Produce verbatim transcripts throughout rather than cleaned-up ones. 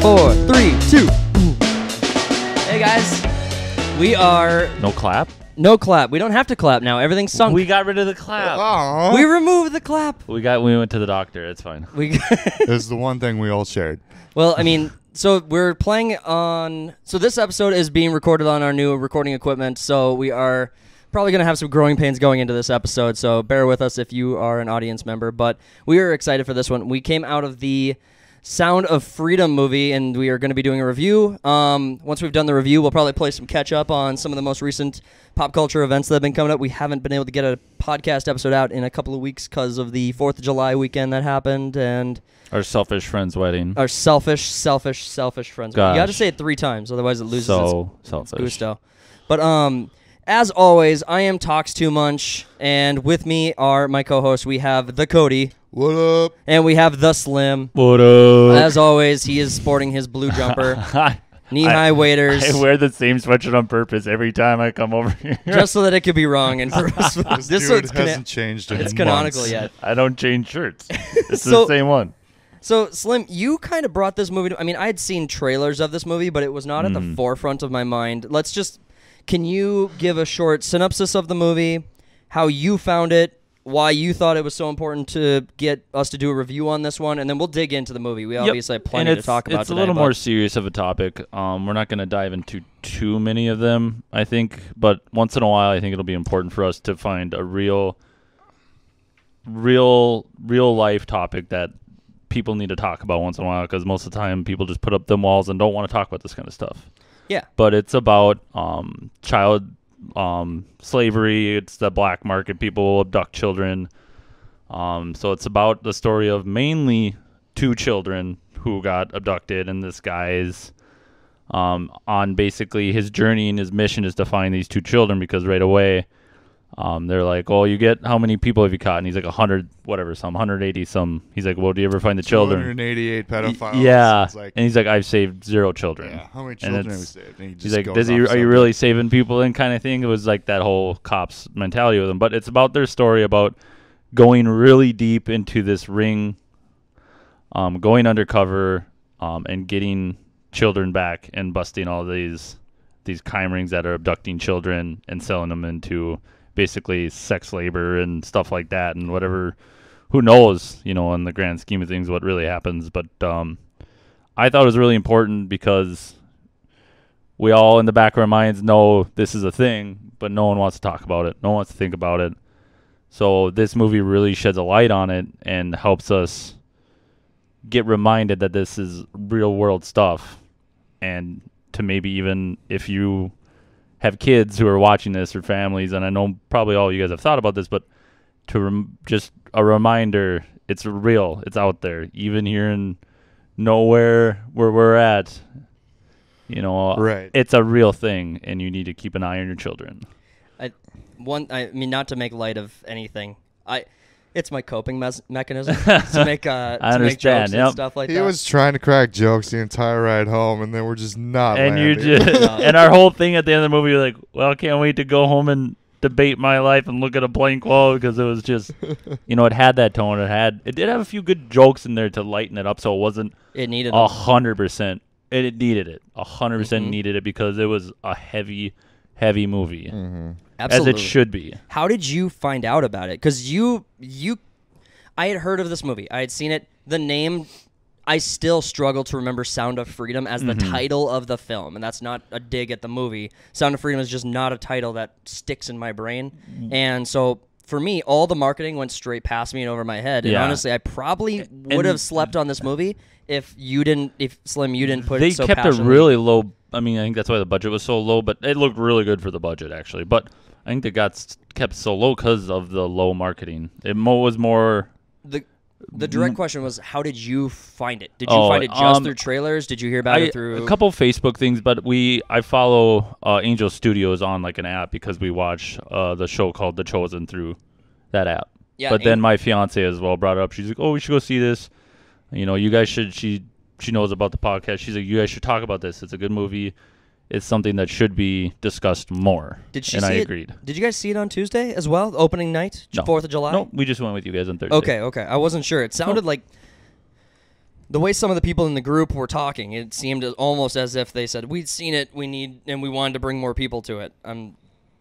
four, three, two. Hey guys, we are no clap. No clap. We don't have to clap now. Everything's sunk. We got rid of the clap. Aww. We removed the clap. We got. We went to the doctor. It's fine. We. It's the one thing we all shared. Well, I mean, so we're playing on. So this episode is being recorded on our new recording equipment. So we are probably going to have some growing pains going into this episode. So bear with us if you are an audience member. But we are excited for this one. We came out of the Sound of Freedom movie, and we are going to be doing a review. Um, once we've done the review, we'll probably play some catch-up on some of the most recent pop culture events that have been coming up. We haven't been able to get a podcast episode out in a couple of weeks because of the fourth of July weekend that happened, and our selfish friend's wedding. Our selfish, selfish, selfish friend's Gosh. wedding. You got to say it three times, otherwise it loses so its selfish. gusto. But um, as always, I am Talks Too Munch, and with me are my co-hosts. We have the Cody. What up? And we have the Slim. What up? As always, he is sporting his blue jumper, knee-high waders. I wear the same sweatshirt on purpose every time I come over here, just so that it could be wrong. And for us, this, this dude hasn't changed. In it's months. Canonical yet. I don't change shirts. It's so, the same one. So, Slim, you kind of brought this movie to, I mean, I had seen trailers of this movie, but it was not mm. at the forefront of my mind. Let's just. Can you give a short synopsis of the movie? How you found it? Why you thought it was so important to get us to do a review on this one, and then we'll dig into the movie. We obviously yep. have plenty to talk about it's today. It's a little more serious of a topic. Um, we're not going to dive into too many of them, I think, but once in a while I think it'll be important for us to find a real, real, real-life topic that people need to talk about once in a while, because most of the time people just put up them walls and don't want to talk about this kind of stuff. Yeah. But it's about um, child... um slavery. It's the black market. People abduct children, um so it's about the story of mainly two children who got abducted, and this guy's um on basically his journey, and his mission is to find these two children, because right away um they're like, oh, you get, how many people have you caught? And he's like, a hundred whatever, some one hundred eighty some. He's like, well, do you ever find the children? One hundred eighty-eight pedophiles. Yeah. Like, and he's like, I've saved zero children. Yeah, how many children have we saved? And he just he's like, does he, are you really saving people? And kind of thing. It was like that whole cops mentality with them. But it's about their story about going really deep into this ring, um going undercover, um and getting children back, and busting all these these crime rings that are abducting children and selling them into basically sex labor and stuff like that, and whatever, who knows, you know, in the grand scheme of things what really happens. But um I thought it was really important, because we all in the back of our minds know this is a thing, but no one wants to talk about it, no one wants to think about it. So this movie really sheds a light on it and helps us get reminded that this is real world stuff, and to maybe even if you have kids who are watching this, or families, and I know probably all you guys have thought about this, but to rem just a reminder, it's real, it's out there, even here in nowhere where we're at, you know, right? It's a real thing, and you need to keep an eye on your children. I, one, I mean, not to make light of anything, I. It's my coping me mechanism to make uh, I to make jokes yep. and stuff like he that. He was trying to crack jokes the entire ride home, and then we're just not. And landing. you just and our whole thing at the end of the movie, you're like, well, can't wait to go home and debate my life and look at a blank wall, because it was just, you know, it had that tone. It had it did have a few good jokes in there to lighten it up, so it wasn't. It needed a hundred percent. It needed it a hundred percent needed it, because it was a heavy, heavy movie. Mm-hmm. Absolutely. As it should be. How did you find out about it? Because you, you, I had heard of this movie. I had seen it. The name, I still struggle to remember Sound of Freedom as the mm-hmm. title of the film. And that's not a dig at the movie. Sound of Freedom is just not a title that sticks in my brain. Mm-hmm. And so for me, all the marketing went straight past me and over my head. And yeah. honestly, I probably would have slept on this movie if you didn't, if Slim, you didn't put they it so passionately. They kept a really low, I mean, I think that's why the budget was so low, but it looked really good for the budget, actually. But I think it got kept so low because of the low marketing. It mo was more... The the direct question was, how did you find it? Did you oh, find it just um, through trailers? Did you hear about I, it through... A couple Facebook things, but we I follow uh, Angel Studios on like an app, because we watch uh, the show called The Chosen through that app. Yeah, but then my fiance as well brought it up. She's like, oh, we should go see this. You know, you guys should... She, she knows about the podcast. She's like, you guys should talk about this. It's a good movie. It's something that should be discussed more. Did she and see I agreed. It, did you guys see it on Tuesday as well? Opening night, no. fourth of July? No, we just went with you guys on Thursday. Okay, okay. I wasn't sure. It sounded no. like the way some of the people in the group were talking, it seemed almost as if they said, we'd seen it, we need, and we wanted to bring more people to it. I'm,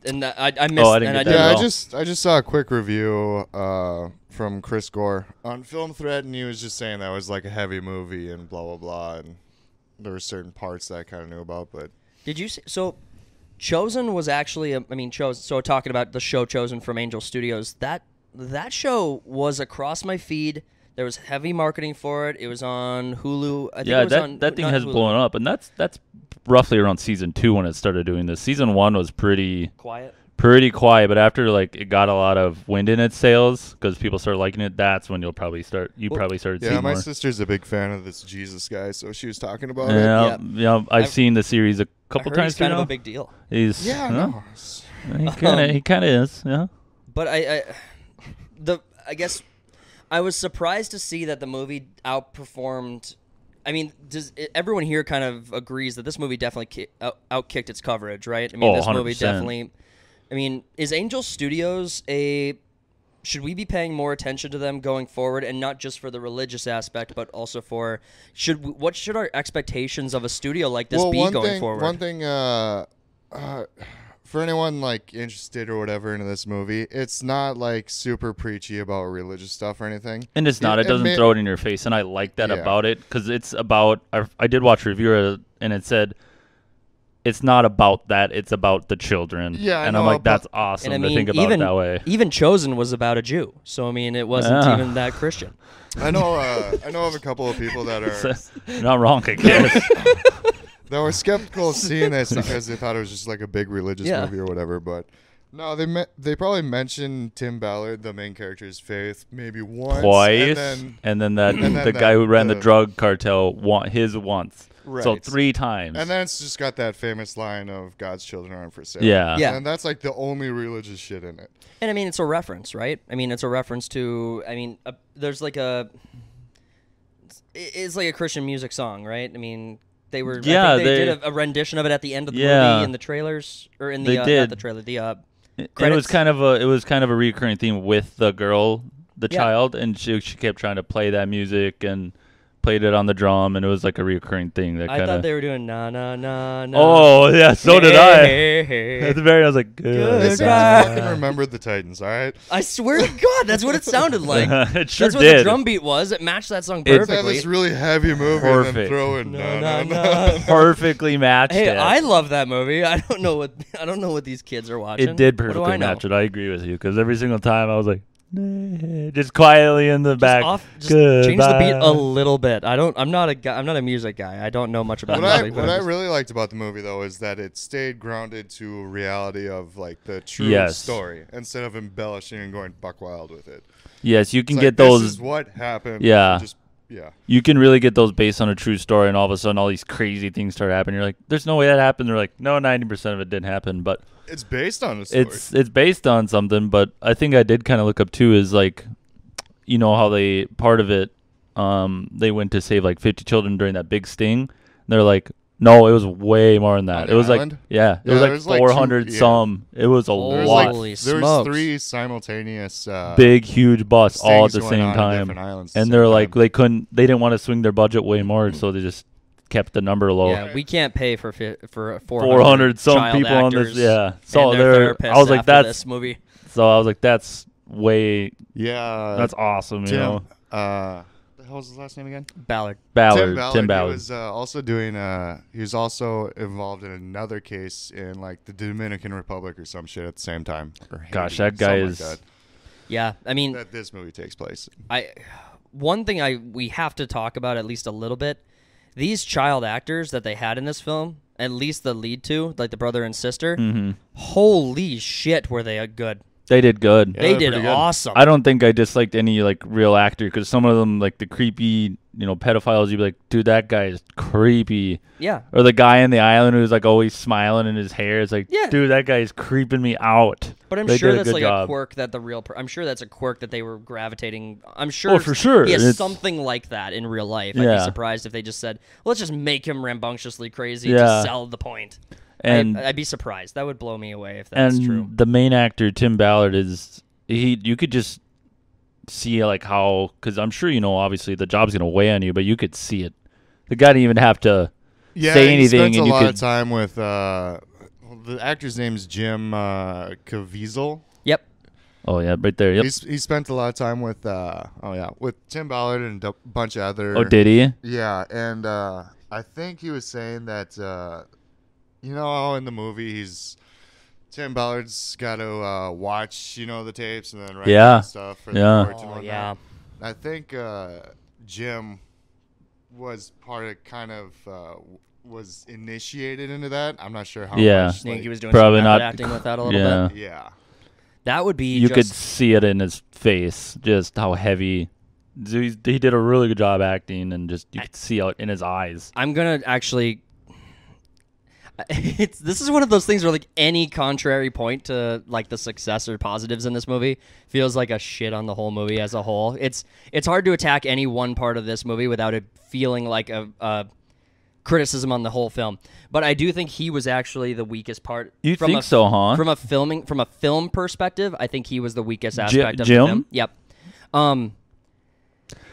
and I, I missed oh, I didn't and I, yeah, I just I just saw a quick review uh, from Chris Gore on Film Threat, and he was just saying that was like a heavy movie and blah, blah, blah, and there were certain parts that I kind of knew about, but... Did you see... So, Chosen was actually... A, I mean, Chosen... So, talking about the show Chosen from Angel Studios, that that show was across my feed... There was heavy marketing for it. It was on Hulu. I think yeah, it was that, on, that thing has Hulu. blown up, and that's that's roughly around season two when it started doing this. Season one was pretty quiet, pretty quiet. But after like it got a lot of wind in its sails because people started liking it, that's when you'll probably start. You well, probably started. Yeah, seeing my more. sister's a big fan of this Jesus guy, so she was talking about yeah, it. Yeah, yeah. I've, I've seen the series a couple I heard times. He's kind now. of a big deal. He's yeah, you know, no. he kind of um, he kind of is. Yeah, but I, I the I guess. I was surprised to see that the movie outperformed. I mean, does everyone here kind of agrees that this movie definitely ki out outkicked its coverage, right? I mean, oh, this one hundred percent. Movie definitely. I mean, is Angel Studios a? Should we be paying more attention to them going forward, and not just for the religious aspect, but also for should we, what should our expectations of a studio like this well, be one going thing, forward? One thing. Uh, uh, For anyone, like, interested or whatever into this movie, it's not, like, super preachy about religious stuff or anything. And it's not. It, it doesn't it throw it in your face, and I like that yeah. about it, because it's about... I, I did watch a review, and it said, it's not about that, it's about the children. Yeah, I And know, I'm like, that's awesome I mean, to think about even, it that way. Even Chosen was about a Jew, so, I mean, it wasn't yeah. even that Christian. I know uh, I know of a couple of people that are... You're not wrong, I guess. They were skeptical of seeing this because they thought it was just like a big religious yeah. movie or whatever. But no, they me they probably mentioned Tim Ballard, the main character's faith, maybe once. Twice. And then, and then that and then the that, guy who ran the, the drug cartel, wa his once. Right. So three times. And then it's just got that famous line of God's children aren't for sale. Yeah. yeah. And that's like the only religious shit in it. And I mean, it's a reference, right? I mean, it's a reference to, I mean, a, there's like a, it's like a Christian music song, right? I mean... They were. Yeah, I think they, they did a, a rendition of it at the end of the yeah, movie in the trailers, or in the uh, not the trailer, the uh, credits. And it was kind of a it was kind of a recurring theme with the girl, the yeah. child, and she she kept trying to play that music and played it on the drum, and it was like a recurring thing. That I kinda... thought they were doing na na na na. Oh yeah, so did I. Hey, hey, hey. At the very, I was like, good. This guy fucking remembered the Titans, all right? I swear to God, that's what it sounded like. it sure that's what did. the drum beat was. It matched that song perfectly. It's this really heavy movie. Perfect. And throw in na na na. Perfectly matched. Hey, it. I love that movie. I don't know what I don't know what these kids are watching. It did perfectly match it. I agree with you because every single time I was like. Just quietly in the just back. Off, just change the beat a little bit. I don't. I'm not a. Guy, I'm not a music guy. I don't know much about. What, music, I, what I really liked about the movie though is that it stayed grounded to reality of like the true yes. story instead of embellishing and going buck wild with it. Yes, you can it's get like, those. This is what happened. Yeah. Just, yeah. You can really get those based on a true story, and all of a sudden, all these crazy things start happening. You're like, "There's no way that happened." They're like, "No, ninety percent of it didn't happen," but it's based on a story. It's it's based on something. But I think I did kind of look up too is like, you know how they part of it, um, they went to save like fifty children during that big sting. And they're like, "No, it was way more than that." On it was island? like, yeah, it yeah, was like four hundred like yeah. some. It was a there lot. Was like, there smokes. was three simultaneous uh, big, huge busts all at the same time, and same they're time. like, they couldn't, they didn't want to swing their budget way more, so they just kept the number low. Yeah, we can't pay for fi for four hundred some people on this. Yeah, so they're. I was like, that's this movie. So I was like, that's way. Yeah, that's awesome. Tim, you know. Uh, What was his last name again? Ballard. Ballard. Tim Ballard. Tim Ballard. He was uh, also doing. Uh, he was also involved in another case in like the Dominican Republic or some shit at the same time. Gosh, that guy is. Like that. Yeah, I mean. That this movie takes place. I, one thing I we have to talk about at least a little bit. These child actors that they had in this film, at least the lead two, like the brother and sister. Mm-hmm. Holy shit, were they good. They did good. Yeah, they did awesome. Good. I don't think I disliked any like real actor because some of them like the creepy, you know, pedophiles. You'd be like, dude, that guy is creepy. Yeah. Or the guy in the island who's like always smiling in his hair. It's like, yeah. dude, that guy is creeping me out. But I'm they sure that's a like job. a quirk that the real. Per I'm sure that's a quirk that they were gravitating. I'm sure. Oh, for sure. Yeah, something like that in real life. I'd yeah. be surprised if they just said, well, let's just make him rambunctiously crazy yeah. to sell the point. And I, I'd be surprised. That would blow me away if that's true. And the main actor Tim Ballard is he. You could just see like how, because I'm sure, you know, obviously the job's going to weigh on you, but you could see it. The guy didn't even have to yeah, say anything. Yeah, he spends and a you lot could... of time with, uh, the actor's name's Jim uh, Caviezel. Yep. Oh, yeah, right there. Yep. He's, he spent a lot of time with, uh, oh, yeah, with Tim Ballard and a bunch of other. Oh, did he? Yeah, and uh, I think he was saying that, uh, you know, in the movie, he's Tim Ballard's got to uh, watch, you know, the tapes and then write yeah. and stuff. For yeah. The oh, yeah. I think uh, Jim was part of kind of uh, was initiated into that. I'm not sure how yeah. much. I think like, he was doing probably not acting with that a little yeah. bit. Yeah. That would be. You just, could see it in his face, just how heavy. He did a really good job acting, and just you could see it in his eyes. I'm gonna actually. It's this is one of those things where like any contrary point to like the success or positives in this movie feels like a shit on the whole movie as a whole. It's it's hard to attack any one part of this movie without it feeling like a, a criticism on the whole film. But I do think he was actually the weakest part. You from think a, so, huh? From a filming from a film perspective, I think he was the weakest aspect J of Jim? The film. Yep. Um,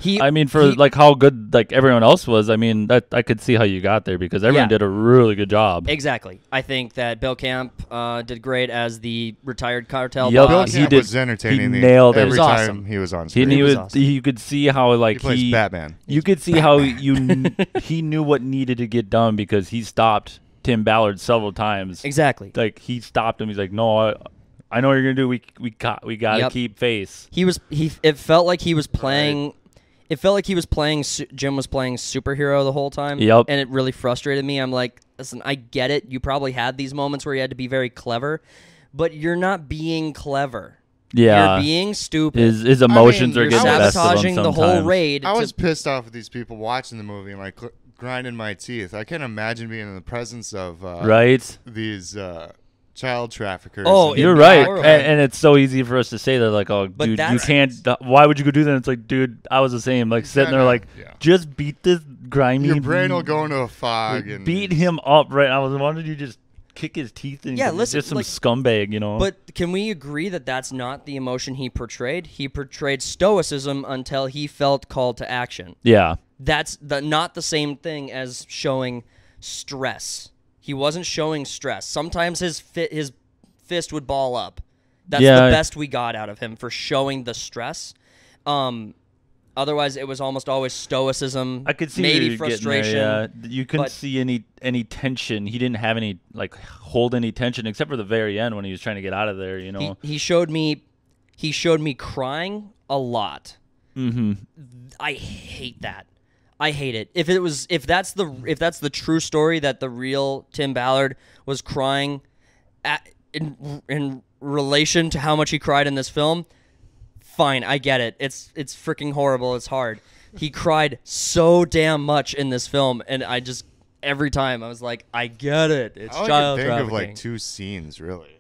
He, I mean, for he, like how good like everyone else was, I mean, that I could see how you got there because everyone yeah. did a really good job. Exactly. I think that Bill Camp uh, did great as the retired cartel yep. boss. Bill Camp he was did, entertaining. He nailed the, it. Every it was time awesome. He was on screen. He, he was, was awesome. You could see how like he plays he, Batman. You could see Batman. how you kn he knew what needed to get done because he stopped Tim Ballard several times. Exactly. Like he stopped him. He's like, no. I, I know what you're gonna do. We we got we gotta yep. keep face. He was he. It felt like he was playing. Right. It felt like he was playing, Jim was playing superhero the whole time. Yep. And it really frustrated me. I'm like, listen, I get it. You probably had these moments where you had to be very clever, but you're not being clever. Yeah. You're being stupid. His, his emotions I mean, are getting the best of him sometimes. Sabotaging the whole raid. I was pissed off at these people watching the movie and like grinding my teeth. I can't imagine being in the presence of uh, right? these. Uh, child traffickers. Oh, you're right. And, and it's so easy for us to say that, like, oh, but dude, you can't. Why would you go do that? And it's like, dude, I was the same. Like, sitting kinda, there, like, yeah. just beat this grimy. Your brain will go into a fog. Like, and beat him up, right? I was wondering, you just kick his teeth in. Yeah, listen, just some like, scumbag, you know. But can we agree that that's not the emotion he portrayed? He portrayed stoicism until he felt called to action. Yeah, that's the not the same thing as showing stress. He wasn't showing stress. Sometimes his fit, his fist would ball up. That's yeah, the best we got out of him for showing the stress. Um, otherwise, it was almost always stoicism. I could see maybe frustration. There, yeah. You couldn't see any any tension. He didn't have any like hold any tension except for the very end when he was trying to get out of there. You know, he, he showed me he showed me crying a lot. Mm-hmm. I hate that. I hate it. If it was, if that's the, if that's the true story that the real Tim Ballard was crying, at, in in relation to how much he cried in this film, fine, I get it. It's it's freaking horrible. It's hard. He cried so damn much in this film, and I just every time I was like, I get it. It's I child trafficking. I think of like two scenes really.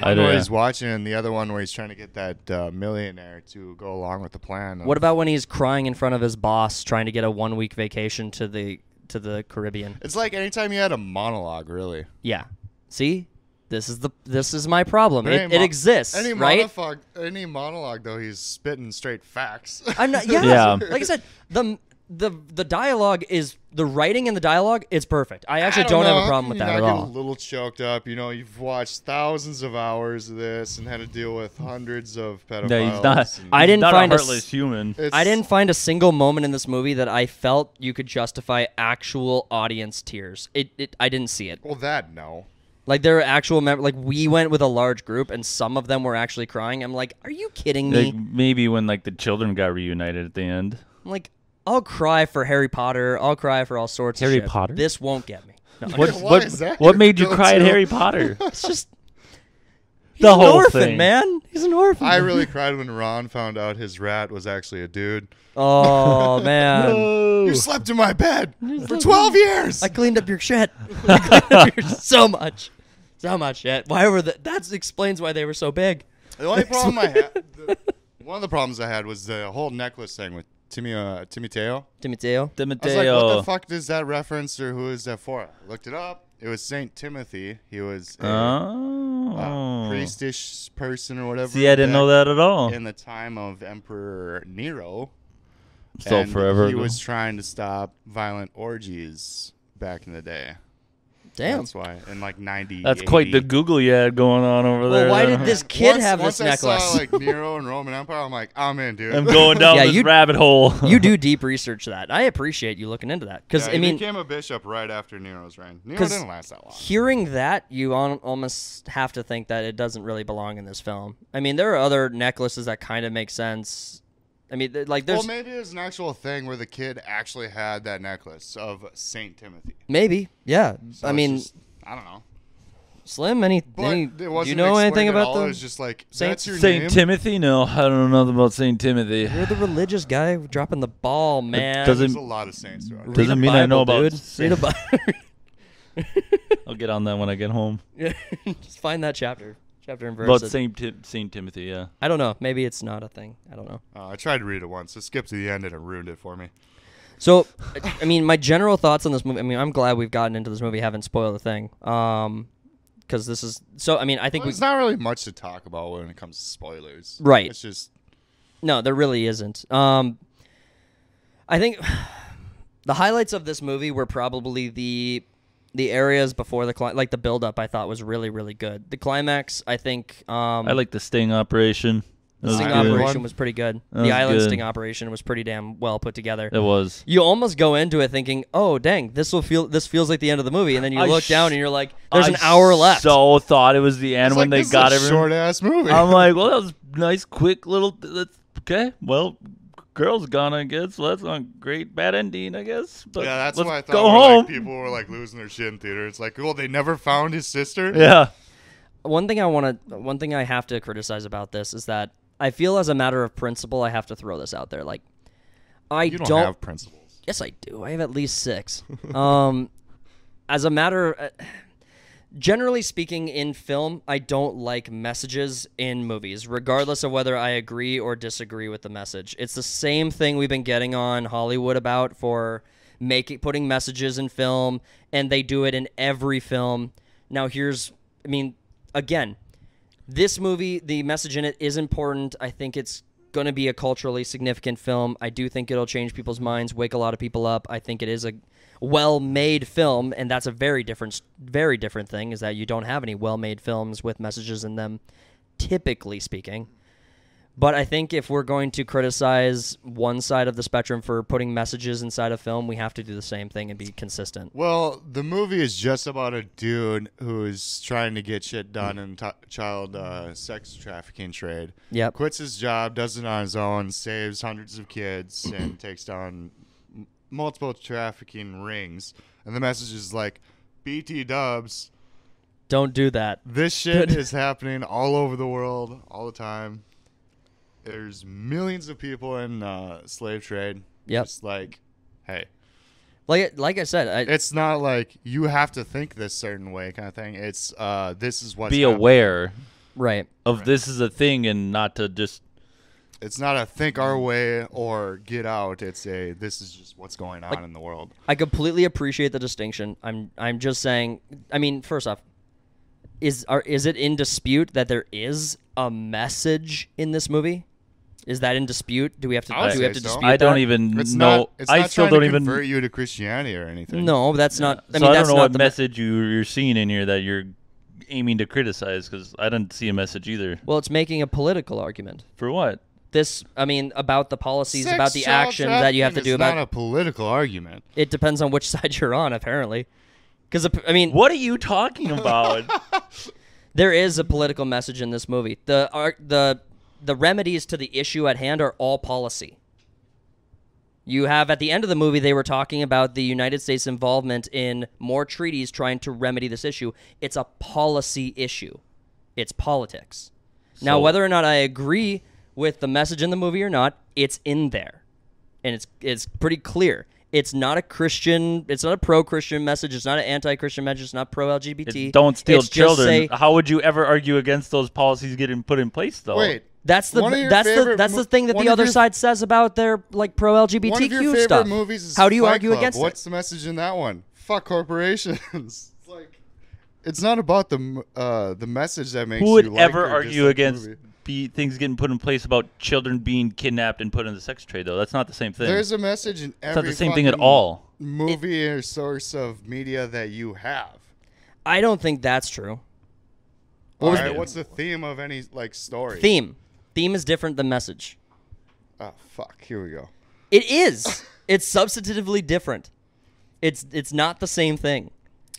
One where he's watching, and the other one where he's trying to get that uh, millionaire to go along with the plan. What about when he's crying in front of his boss, trying to get a one-week vacation to the to the Caribbean? It's like anytime you had a monologue, really. Yeah. See, this is the this is my problem. It, it exists, any right? Monologue, any monologue, though, he's spitting straight facts. I'm not. Yeah. yeah. Like I said, the. The the dialogue is the writing and the dialogue is perfect. I actually I don't, don't have a problem with you that know, at all. I get a little choked up, you know. You've watched thousands of hours of this and had to deal with hundreds of pedophiles. No, he's not. I didn't not find a heartless a, human. I didn't find a single moment in this movie that I felt you could justify actual audience tears. It, it I didn't see it. Well, that no. Like there are actual members. Like we went with a large group, and some of them were actually crying. I'm like, are you kidding me? Like maybe when like the children got reunited at the end. I'm like. I'll cry for Harry Potter. I'll cry for all sorts Harry of Harry Potter? This won't get me. No, what, what, is that what made you cry to? At Harry Potter? It's just... He's the whole an orphan, thing. Man. He's an orphan. I really cried when Ron found out his rat was actually a dude. Oh, man. No. You slept in my bed for twelve years. I cleaned up your shit. I cleaned up your so much. So much shit. Why were the, that explains why they were so big. The only problem I had... The, one of the problems I had was the whole necklace thing with... Timmy, uh, Timoteo. Timoteo. Timoteo. I was like, what the fuck does that reference or who is that for? I looked it up. It was Saint Timothy. He was a oh. uh, priestish person or whatever. See, I didn't know that at all. In the time of Emperor Nero. So and forever he ago. was trying to stop violent orgies back in the day. Damn. That's why. In like ninety. That's eighty. Quite the Google you had going on over well, there. Well, why did this kid once, have once this I necklace? Saw, like Nero and Roman Empire, I'm like, I'm in, dude. I'm going down yeah, this you, rabbit hole. You do deep research that. I appreciate you looking into that. Because yeah, I mean, he became a bishop right after Nero's reign. Nero didn't last that long. Hearing that, you on, almost have to think that it doesn't really belong in this film. I mean, there are other necklaces that kind of make sense. I mean, like there's. Well, maybe there's an actual thing where the kid actually had that necklace of Saint Timothy. Maybe, yeah. So I mean, just, I don't know. Slim, any, any do you know anything about the just like Saint Saint Timothy? No, I don't know nothing about Saint Timothy. You're the religious guy dropping the ball, man. Doesn't, there's a lot of saints. Throughout doesn't doesn't mean Bible, I know about. Dude. Read a Bible. I'll get on that when I get home. Just find that chapter. Chapter and verse. About Saint Tim Saint Timothy, yeah. I don't know. Maybe it's not a thing. I don't know. Uh, I tried to read it once. It skipped to the end and it ruined it for me. So, I mean, my general thoughts on this movie. I mean, I'm glad we've gotten into this movie. Haven't spoiled a thing. Um, because this is so. I mean, I think well, there's we, not really much to talk about when it comes to spoilers. Right. It's just no. There really isn't. Um, I think the highlights of this movie were probably the. The areas before the like the buildup, I thought was really, really good. The climax, I think. Um, I like the sting operation. That the sting was operation was pretty good. That the island good. sting operation was pretty damn well put together. It was. You almost go into it thinking, "Oh, dang, this will feel. This feels like the end of the movie." And then you I look down and you're like, "There's I an hour left." So thought it was the end was when like, they this got is a short ass movie. I'm like, "Well, that was nice, quick little. That's okay. Well." Girl's gone, I guess. Well, that's not a great bad ending, I guess. But yeah, that's why I thought go home. Like, people were like losing their shit in theater. It's like, well, they never found his sister. Yeah. One thing I want to, one thing I have to criticize about this is that I feel, as a matter of principle, I have to throw this out there. Like, I you don't, don't have principles. Yes, I do. I have at least six. um, as a matter, of, uh, generally speaking, in film, I don't like messages in movies, regardless of whether I agree or disagree with the message. It's the same thing we've been getting on Hollywood about for making putting messages in film, and they do it in every film. Now, here's, I mean, again, this movie, the message in it is important. I think it's going to be a culturally significant film. I do think it'll change people's minds, wake a lot of people up. I think it is a well-made film, and that's a very different very different thing, is that you don't have any well-made films with messages in them, typically speaking. But I think if we're going to criticize one side of the spectrum for putting messages inside a film, we have to do the same thing and be consistent. Well, the movie is just about a dude who's trying to get shit done in t child uh, sex trafficking trade. Yep. Quits his job, does it on his own, saves hundreds of kids, and takes down multiple trafficking rings, and the message is like, B T dubs, don't do that. This shit is happening all over the world all the time. There's millions of people in uh slave trade. Yep. Just like, hey, like like I said, I, it's not like you have to think this certain way kind of thing. It's uh this is what's be happening. Aware right of right. This is a thing, and not to just. It's not a think our way or get out. It's a this is just what's going on, like, in the world. I completely appreciate the distinction. I'm I'm just saying. I mean, first off, is are is it in dispute that there is a message in this movie? Is that in dispute? Do we have to? I do we have to so. dispute? I don't that? even it's know. Not, it's I not still don't even convert you to Christianity or anything. No, that's yeah. not. I so mean, I that's don't know what message me you're seeing in here that you're aiming to criticize, because I didn't see a message either. Well, it's making a political argument for what. This, I mean, about the policies, Six about the action that you have to do about it. It's not a political argument. It depends on which side you're on, apparently. Because, I mean... What are you talking about? There is a political message in this movie. The, are, the, the remedies to the issue at hand are all policy. You have, at the end of the movie, they were talking about the United States involvement in more treaties trying to remedy this issue. It's a policy issue. It's politics. So, now, whether or not I agree with the message in the movie or not, it's in there, and it's it's pretty clear. It's not a Christian, it's not a pro-Christian message, it's not an anti-Christian message, it's not pro-L G B T. Don't steal it's children. Say, how would you ever argue against those policies getting put in place, though? Wait, that's the that's the that's the thing that the other your, side says about their like pro-L G B T Q one of your favorite stuff. Movies is how do you Fight argue Club. Against What's it? What's the message in that one? Fuck corporations. It's like, It's not about the uh, the message that makes. Who would you ever like argue against be, things getting put in place about children being kidnapped and put in the sex trade, though? That's not the same thing. There's a message in every. It's not the same thing at all. Movie it, or source of media that you have. I don't think that's true. All right, it? What's the theme of any like story? Theme, theme is different than message. Oh fuck! Here we go. It is. It's substantively different. It's it's not the same thing.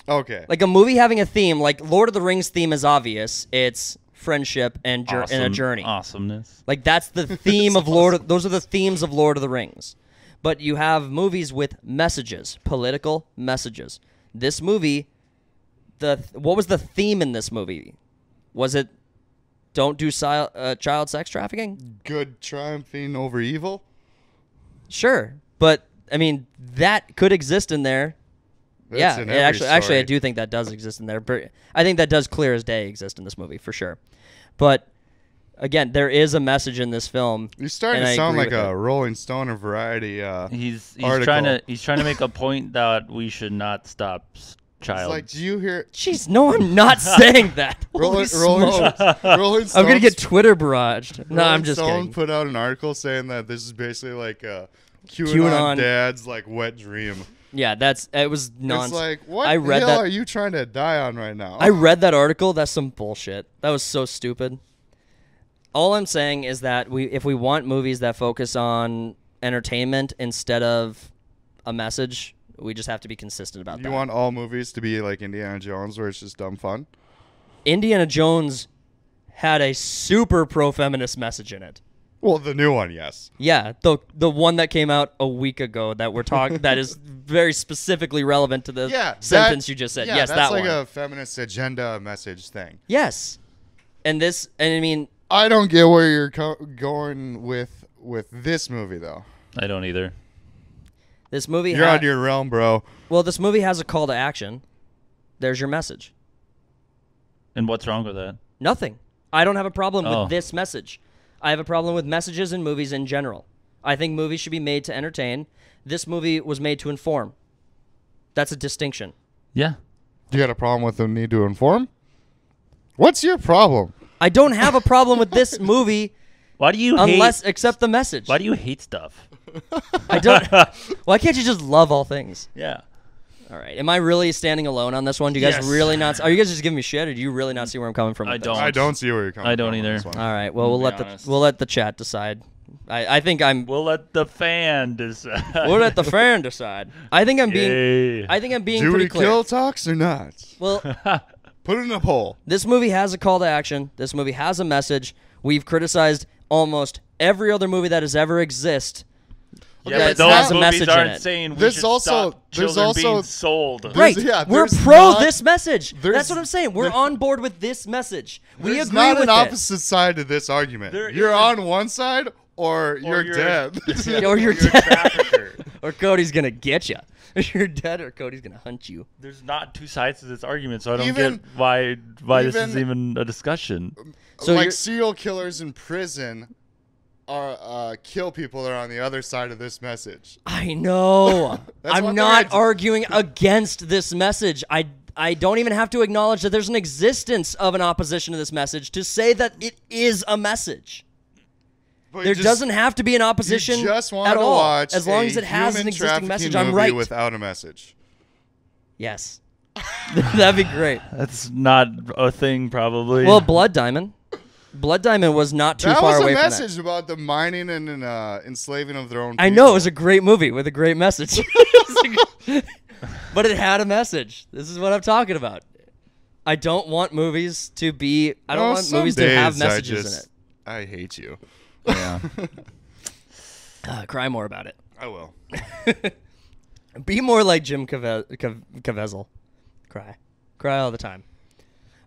Okay. Like a movie having a theme, like Lord of the Rings theme is obvious. It's friendship and, jour awesome. and a journey. Awesomeness. Like that's the theme that's of Lord awesome. of, those are the themes of Lord of the Rings. But you have movies with messages, political messages. This movie, the what was the theme in this movie? Was it don't do si uh, child sex trafficking? Good triumphing over evil? Sure. But I mean, that could exist in there. That's yeah, it actually, story. actually, I do think that does exist in there. But I think that does clear as day exist in this movie for sure. But again, there is a message in this film. You're starting to I sound like a it. Rolling Stone or Variety. Uh, he's he's article. trying to he's trying to make a point that we should not stop child. It's like, do you hear? Jeez, no, I'm not saying that. Rolling, Rolling, Rolling Stone. I'm gonna get Twitter barraged. No, I'm just Stone kidding. Put out an article saying that this is basically like a QAnon, QAnon. dad's like wet dream. Yeah, that's it was nonsense. It's like, what I read the hell that, are you trying to die on right now? I read that article. That's some bullshit. That was so stupid. All I'm saying is that we, if we want movies that focus on entertainment instead of a message, we just have to be consistent about you that. You want all movies to be like Indiana Jones where it's just dumb fun? Indiana Jones had a super pro-feminist message in it. Well, the new one, yes. Yeah, the the one that came out a week ago that we're talking that is very specifically relevant to the yeah, sentence that, you just said. Yeah, yes, that's that like one. a feminist agenda message thing. Yes, and this, and I mean, I don't get where you're co going with with this movie though. I don't either. This movie, you're out of your realm, bro. Well, this movie has a call to action. There's your message. And what's wrong with that? Nothing. I don't have a problem oh. with this message. I have a problem with messages in movies in general. I think movies should be made to entertain. This movie was made to inform. That's a distinction. Yeah. You got a problem with the need to inform? What's your problem? I don't have a problem with this movie. Why do you unless hate, except the message? Why do you hate stuff? I don't. Why can't you just love all things? Yeah. All right. Am I really standing alone on this one? Do you guys yes. really not? Are you guys just giving me shit, or do you really not see where I'm coming from? I don't. This? I don't see where you're coming. I don't from either. On All right. Well, we'll let honest. the we'll let the chat decide. I I think I'm. We'll let the fan decide. We'll let the fan decide. I think I'm being. Yay. I think I'm being. Do pretty we clear. kill talks or not? Well, put in a poll. This movie has a call to action. This movie has a message. We've criticized almost every other movie that has ever existed. Yeah, yeah, but those has a movies aren't saying we there's should also, stop children also, being sold. Right. Yeah, we're pro not, this message. That's what I'm saying. We're on board with this message. We agree not with an it. opposite side to this argument. There you're on one side or, or you're, you're dead. You're, or you're, you're dead. Or Cody's going to get you. You're dead or Cody's going to hunt you. There's not two sides to this argument, so I don't even, get why, why even, this is even a discussion. So like serial killers in prison... Are uh, kill people that are on the other side of this message. I know. I'm not arguing against this message. I I don't even have to acknowledge that there's an existence of an opposition to this message to say that it is a message. But there just, doesn't have to be an opposition you just want at to all. Watch as long as it has an existing message. I'm right. Without a message. Yes, that'd be great. That's not a thing, probably. Well, Blood Diamond. Blood Diamond was not too that far away from that. That was a message about the mining and, and uh, enslaving of their own people. I know. It was a great movie with a great message. But it had a message. This is what I'm talking about. I don't want movies to be... I don't well, want movies to have messages just, in it. I hate you. Yeah. uh, cry more about it. I will. Be more like Jim Cave Cav Caviezel. Cry. Cry all the time.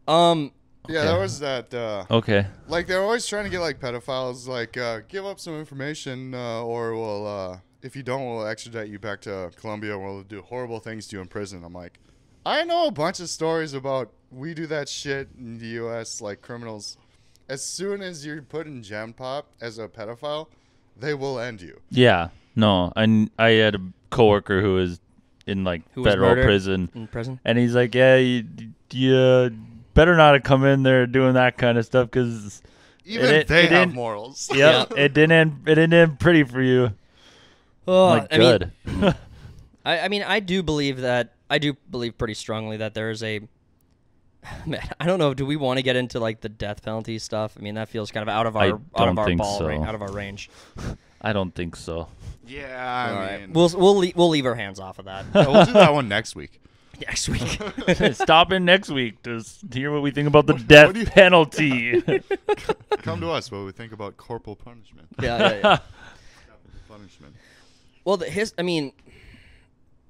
Um... Yeah, okay. That was that. Uh, okay. Like they're always trying to get like pedophiles, like uh, give up some information, uh, or we'll uh, if you don't, we'll extradite you back to Colombia. We'll do horrible things to you in prison. I'm like, I know a bunch of stories about we do that shit in the U S Like criminals, as soon as you're put in Gem Pop as a pedophile, they will end you. Yeah. No, I I had a coworker who was in like Who federal prison. In prison. And he's like, yeah, you, you better not come in there doing that kind of stuff because even it, they it have morals. Yep, yeah, it didn't end, it didn't end pretty for you. Oh, like, I good. Mean, I, I mean, I do believe that I do believe pretty strongly that there is a. Man, I don't know. Do we want to get into like the death penalty stuff? I mean, that feels kind of out of our out of our ball, so. Right, out of our range. I don't think so. Yeah, I all mean, right. we'll we'll leave, we'll leave our hands off of that. Yeah, we'll do that one next week. Next week, stop in next week to hear what we think about the what, death what you, penalty. Come to us what we think about corporal punishment. Yeah, yeah, yeah. Capital punishment. Well, the his. I mean,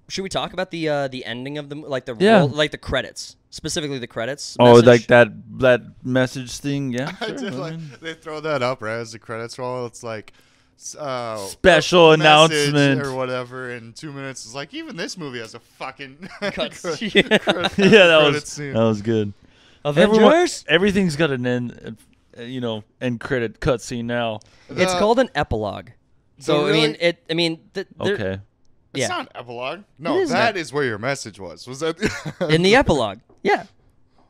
should we talk about the uh, the ending of the like the yeah. roll, like the credits? Specifically the credits oh message. Like that that message thing yeah sure, I did, like, they throw that up right as the credits roll. It's like uh, special announcement or whatever in two minutes. It's like even this movie has a fucking cuts. credit, yeah. Credit, yeah that was scene. That was good. Avengers? Everyone, everything's got an end uh, you know end credit cutscene now. The, it's called an epilogue, so really? I mean it I mean th okay it's yeah. not an epilogue. No, is that it? Is where your message was was that in the epilogue. Yeah,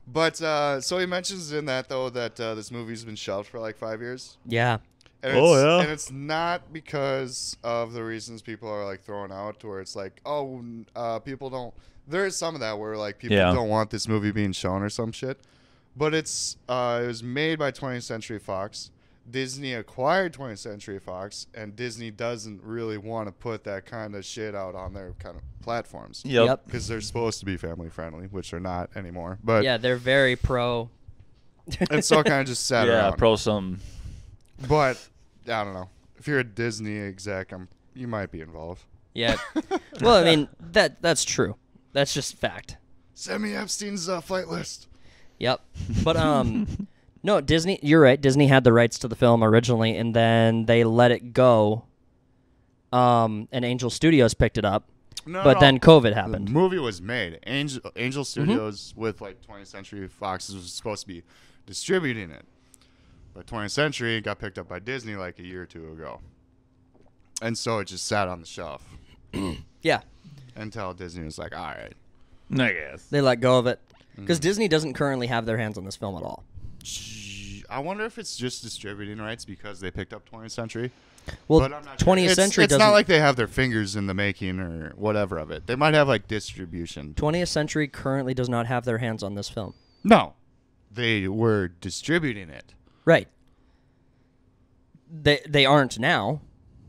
but uh, so he mentions in that though that uh, this movie's been shelved for like five years. Yeah, and oh it's, yeah, and it's not because of the reasons people are like throwing out, where it's like, oh, uh, people don't. There is some of that where like people yeah. don't want this movie being shown or some shit. But it's uh, it was made by twentieth century fox. Disney acquired twentieth century fox, and Disney doesn't really want to put that kind of shit out on their kind of platforms. Yep. Because they're supposed to be family friendly, which they're not anymore. But yeah, they're very pro. And so kind of just sat yeah, around. Yeah, pro something. But I don't know. If you're a Disney exec, I'm, you might be involved. Yeah. Well, I mean, that that's true. That's just fact. Send me Epstein's uh, flight list. Yep. But um. No, Disney, you're right. Disney had the rights to the film originally, and then they let it go. Um, and Angel Studios picked it up. No, but no. then COVID happened. The movie was made. Angel, Angel Studios mm-hmm. with like twentieth century fox was supposed to be distributing it. But twentieth century got picked up by Disney like a year or two ago. And so it just sat on the shelf. Yeah. Until Disney was like, all right. I guess. They let go of it. Because mm-hmm. Disney doesn't currently have their hands on this film at all. I wonder if it's just distributing rights because they picked up twentieth century. Well, but I'm not twentieth sure. century it's, it's not like they have their fingers in the making or whatever of it. They might have like distribution. twentieth century currently does not have their hands on this film. No, they were distributing it. Right. They they aren't now.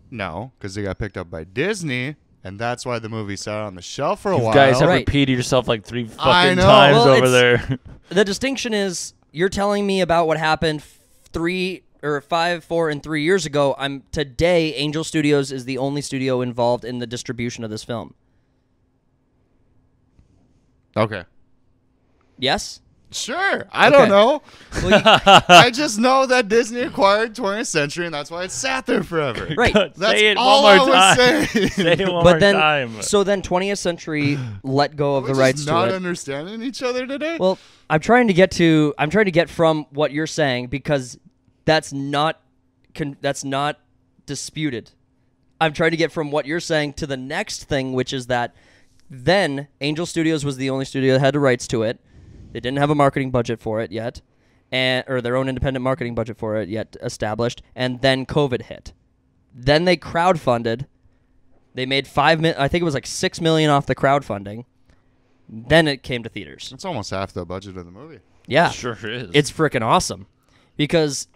No, because they got picked up by Disney. And that's why the movie sat on the shelf for a you while. You guys have right. repeated yourself like three fucking times well, over there. The distinction is, you're telling me about what happened three or five, four, and three years ago. I'm today. Angel Studios is the only studio involved in the distribution of this film. Okay. Yes. Sure. I okay. don't know. Well, you, I just know that Disney acquired twentieth century, and that's why it sat there forever. Right. That's Say it all one more I time. was saying. Say it one but more then, time. So then twentieth century let go of We're the just rights not to not understanding each other today? Well, I'm trying to get to I'm trying to get from what you're saying, because that's not con that's not disputed. I'm trying to get from what you're saying to the next thing, which is that then Angel Studios was the only studio that had the rights to it. They didn't have a marketing budget for it yet, and or their own independent marketing budget for it yet established, and then COVID hit. Then they crowdfunded. They made five mi I think it was like six million dollars off the crowdfunding. Then it came to theaters. It's almost half the budget of the movie. Yeah. It sure is. It's freaking awesome. Because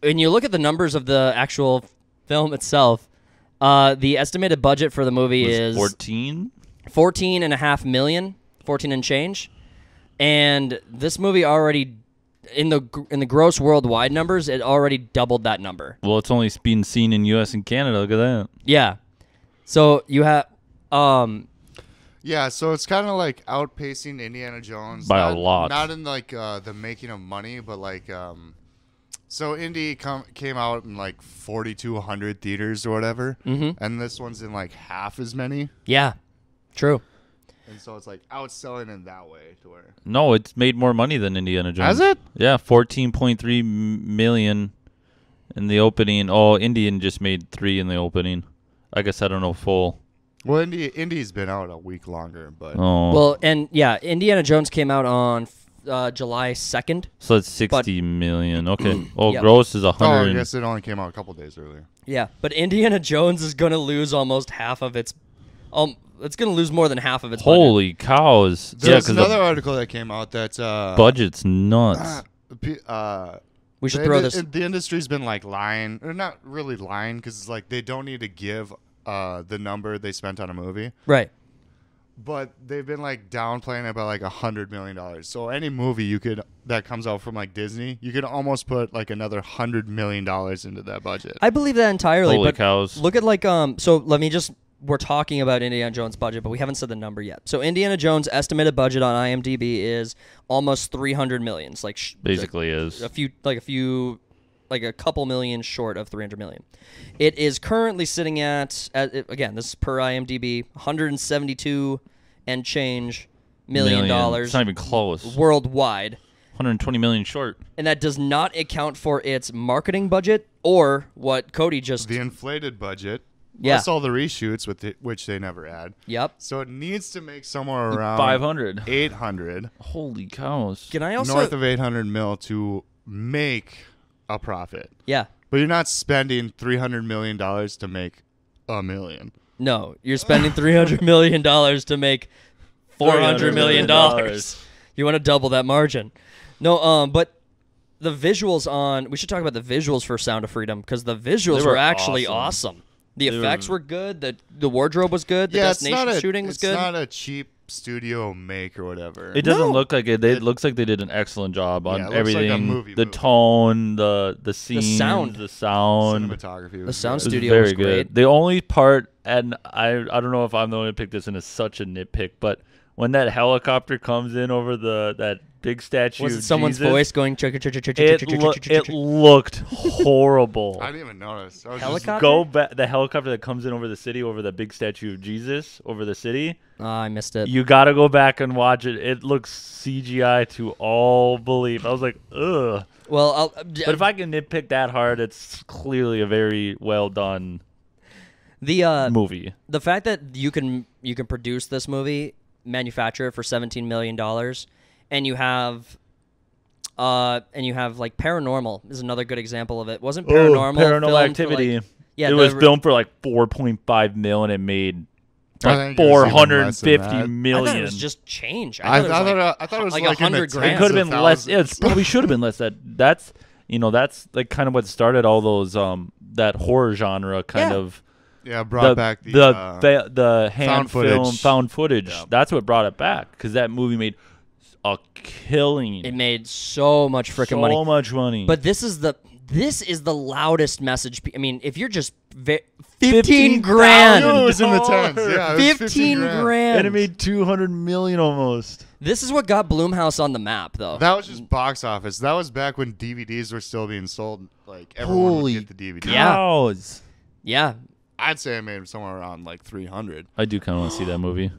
when you look at the numbers of the actual film itself, uh, the estimated budget for the movie is fourteen? fourteen and a half million, fourteen and change. And this movie already, in the in the gross worldwide numbers, it already doubled that number. Well, it's only been seen in U S and Canada. Look at that. Yeah. So you have, um, yeah. So it's kind of like outpacing Indiana Jones by not, a lot. Not in like uh, the making of money, but like, um, so Indy com came out in like forty-two hundred theaters or whatever, mm-hmm. and this one's in like half as many. Yeah. True. And so it's like outselling in that way to where. No, it's made more money than Indiana Jones. Has it? Yeah, fourteen point three million in the opening. Oh, Indian just made three in the opening. I guess I don't know full. Well, Indy, Indy's been out a week longer, but oh. well, and yeah, Indiana Jones came out on uh, July second. So it's sixty million. Okay. Oh, yep. Gross is one hundred. Oh, I guess it only came out a couple days earlier. Yeah, but Indiana Jones is going to lose almost half of its um it's going to lose more than half of its Holy budget. Cows. There's yeah, another the article that came out that's uh budget's nuts. Uh, uh we should they, throw they, this the industry's been like lying, or not really lying, cuz it's like they don't need to give Uh, the number they spent on a movie. Right. But they've been like downplaying it by like a hundred million dollars. So any movie you could that comes out from like Disney, you could almost put like another hundred million dollars into that budget. I believe that entirely. Holy but cows. Look at like um so let me just we're talking about Indiana Jones budget, but we haven't said the number yet. So Indiana Jones estimated budget on IMDb is almost three hundred millions. Like sh basically like is. A few like a few like a couple million short of three hundred million. It is currently sitting at, at again, this is per IMDb, one hundred seventy-two and change million, million. dollars. It's not even close. Worldwide. one hundred twenty million short. And that does not account for its marketing budget or what Cody just... The inflated budget. Yeah. Plus all the reshoots, with the, which they never add. Yep. So it needs to make somewhere around... five hundred. eight hundred. Holy cows. Can I also... North of eight hundred mil to make... a profit. Yeah. But you're not spending three hundred million dollars to make a million. No, you're spending three hundred million dollars to make four hundred million dollars. You want to double that margin. No, um, but the visuals on... We should talk about the visuals for Sound of Freedom, because the visuals were, were actually awesome. awesome. The Dude. effects were good. The, the wardrobe was good. The yeah, destination a, shooting was good. It's not a cheap... studio make or whatever. It doesn't no. look like it. They, it looks like they did an excellent job on yeah, everything. Like movie, the movie. tone, the the scene, the sound, the sound, cinematography. The sound good. studio was, was great. Good. The only part, and I I don't know if I'm the one to pick this, and it's such a nitpick, but when that helicopter comes in over the that big statue, was it someone's Jesus, voice going? It, lo it looked horrible. I didn't even notice. I was helicopter? Just go back. The helicopter that comes in over the city, over the big statue of Jesus, over the city. Oh, I missed it. You got to go back and watch it. It looks C G I to all belief. I was like, ugh. Well, I'll, uh, but if I can nitpick that hard, it's clearly a very well done the uh, movie. The fact that you can you can produce this movie, manufacture it for seventeen million dollars. And you have, uh, and you have like Paranormal is another good example of it. Wasn't Paranormal? Oh, Paranormal Activity. Like, yeah, it was filmed for like four point five mil and it made like four hundred and fifty million. I thought it was just change. I thought I, it was I, like, thought, I thought it was like, like hundred grand. It could have been less. Yeah, it probably should have been less. That that's you know that's like kind of what started all those um that horror genre kind yeah. of. Yeah, brought the, back the the, uh, the, the hand found film footage. found footage. Yeah. That's what brought it back, because that movie made. A killing. It made so much freaking so money. So much money. But this is the this is the loudest message. I mean, if you're just fifteen, fifteen grand, it was in the tens. Yeah, it fifteen, was fifteen grand. grand, and it made two hundred million almost. This is what got Blumhouse on the map, though. That was just box office. That was back when D V Ds were still being sold. Like everyone Holy would get the D V D. Cows. Yeah, I'd say I made somewhere around like three hundred. I do kind of want to see that movie.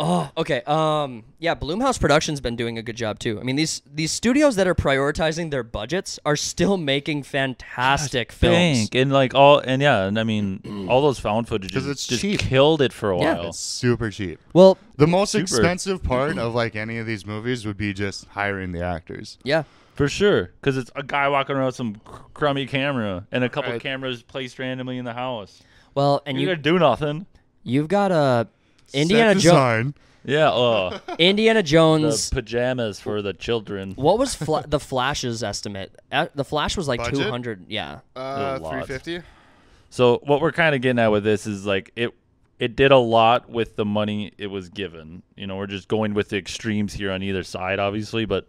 Oh, okay. Um, yeah, Blumhouse Productions been doing a good job too. I mean, these these studios that are prioritizing their budgets are still making fantastic Gosh, films. Bank. And like all, and yeah, and I mean, all those found footage just cheap. killed it for a while. Yeah, it's super cheap. Well, the most super. expensive part of like any of these movies would be just hiring the actors. Yeah, for sure, because it's a guy walking around with some crummy camera and a couple right. of cameras placed randomly in the house. Well, and you're you, gonna do nothing. You've got a. Indiana Jones. Yeah. Uh, Indiana Jones. The pajamas for the children. What was fl the Flash's estimate? At, the Flash was like Budget? two hundred. Yeah. Uh, three fifty. So what we're kind of getting at with this is like it it did a lot with the money it was given. You know, we're just going with the extremes here on either side, obviously, but.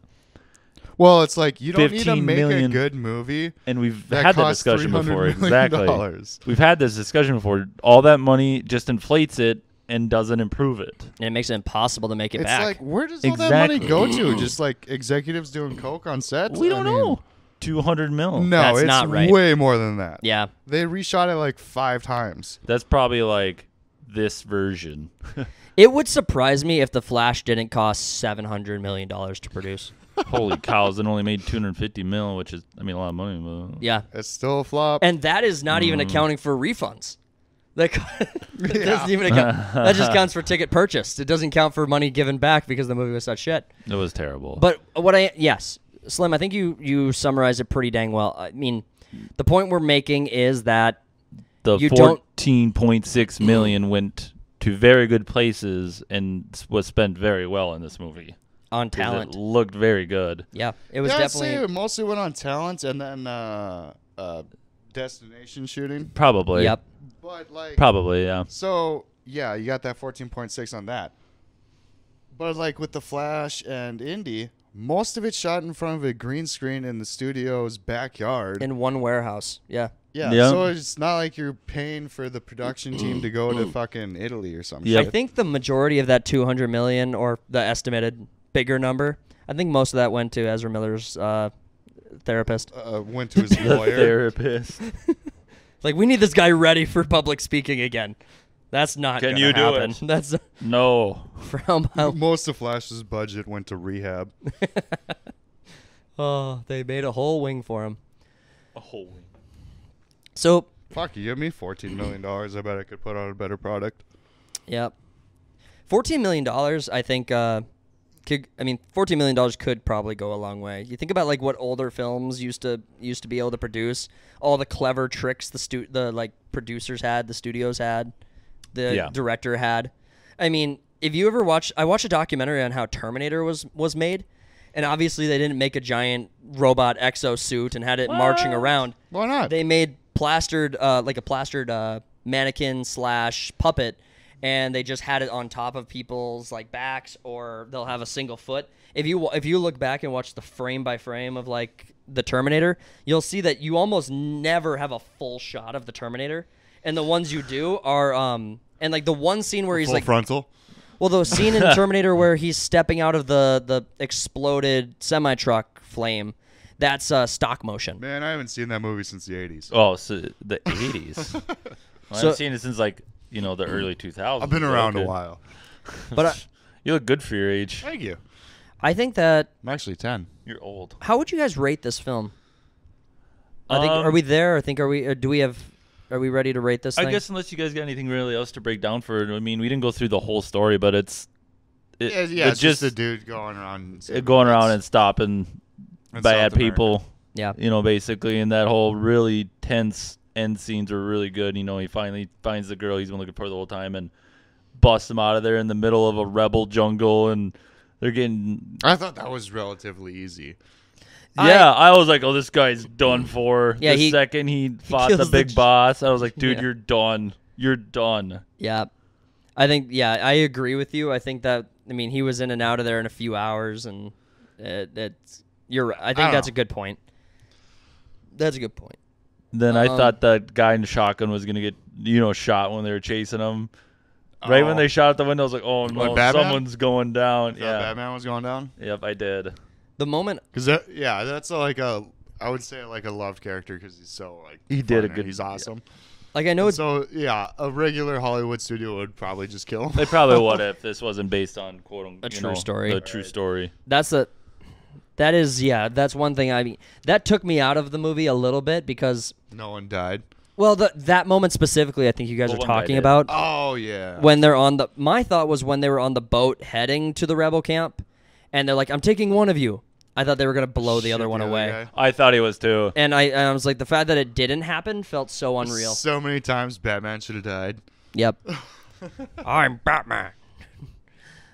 Well, it's like you don't need to make a good movie, and we've had that discussion before. Exactly. We've had this discussion before. All that money just inflates it. And doesn't improve it. And it makes it impossible to make it it's back. It's like, where does exactly. all that money go to? Just like executives doing coke on set? We don't I mean, know. two hundred mil. No, That's it's not right. way more than that. Yeah. They reshot it like five times. That's probably like this version. It would surprise me if The Flash didn't cost seven hundred million dollars to produce. Holy cows, it only made two hundred fifty mil, which is, I mean, a lot of money. But... yeah. It's still a flop. And that is not mm. even accounting for refunds. That, that yeah. doesn't even account. That just counts for ticket purchased. It doesn't count for money given back because the movie was such shit. It was terrible. But what I yes, Slim, I think you you summarized it pretty dang well. I mean, the point we're making is that the fourteen point six million went to very good places and was spent very well in this movie. On talent, it looked very good. Yeah, it was yeah, definitely. I'd say it mostly went on talent and then uh, uh, destination shooting. Probably. Yep. But like probably yeah. So yeah, you got that fourteen point six on that. But like with The Flash and Indy, most of it shot in front of a green screen in the studio's backyard. In one warehouse. Yeah. Yeah. Yep. So it's not like you're paying for the production team to go to fucking Italy or something. Yep. I think the majority of that two hundred million or the estimated bigger number, I think most of that went to Ezra Miller's uh, therapist. Uh, went to his lawyer. Therapist. Like, we need this guy ready for public speaking again. That's not going to happen. Can you do it? That's no. From most of Flash's budget went to rehab. Oh, they made a whole wing for him. A whole wing. So fuck, you give me fourteen million dollars, I bet I could put out a better product. Yep. fourteen million dollars, I think, uh, could, I mean, fourteen million dollars could probably go a long way. You think about like what older films used to used to be able to produce, all the clever tricks the stu the like producers had, the studios had, the yeah. director had. I mean, if you ever watch, I watched a documentary on how Terminator was was made, and obviously they didn't make a giant robot exo suit and had it what? marching around. Why not? They made plastered uh, like a plastered uh, mannequin slash puppet. And they just had it on top of people's like backs, or they'll have a single foot. If you if you look back and watch the frame by frame of like the Terminator, you'll see that you almost never have a full shot of the Terminator, and the ones you do are um and like the one scene where he's full like frontal. Well, the scene in Terminator where he's stepping out of the the exploded semi truck flame. That's uh, stock motion. Man, I haven't seen that movie since the eighties. Oh, so the eighties. Well, I haven't so, seen it since like. You know, the early two thousands. I've been around a while. But I, you look good for your age. Thank you. I think that... I'm actually ten. You're old. How would you guys rate this film? I um, think, are we there? I think, are we... Or do we have... Are we ready to rate this I thing? guess unless you guys got anything really else to break down for it. I mean, we didn't go through the whole story, but it's... It, yeah, yeah, it's, it's just, just a dude going around... And going around and stopping and bad people. Yeah. You know, basically, and that whole really tense... end scenes are really good. You know, he finally finds the girl he's been looking for the whole time and busts him out of there in the middle of a rebel jungle, and they're getting... I thought that was relatively easy. Yeah, I, I was like, oh, this guy's done for. Yeah, the he, second he fought he the big the, boss, I was like, dude, yeah. you're done. You're done. Yeah. I think, yeah, I agree with you. I think that, I mean, he was in and out of there in a few hours, and it, it's, you're right. I think I that's know. a good point. That's a good point. Then um, I thought that guy in the shotgun was going to get, you know, shot when they were chasing him. Oh. Right when they shot out the window, I was like, oh, no, like someone's going down. Yeah, yeah, Batman was going down? Yep, I did. The moment. Because, that, yeah, that's like a, I would say like a loved character because he's so, like, he did a good, he's awesome. Yeah. Like, I know it's. So, yeah, a regular Hollywood studio would probably just kill him. They probably would if this wasn't based on, quote unquote, a true know, story. A right. true story. That's a. That is, yeah, that's one thing. I mean, that took me out of the movie a little bit because... No one died. Well, the, that moment specifically, I think you guys well, are talking about. Oh, yeah. When they're on the... My thought was when they were on the boat heading to the rebel camp, and they're like, I'm taking one of you. I thought they were going to blow the Shit, other one yeah, away. Okay. I thought he was too. And I, and I was like, the fact that it didn't happen felt so unreal. So many times Batman should have died. Yep. I'm Batman.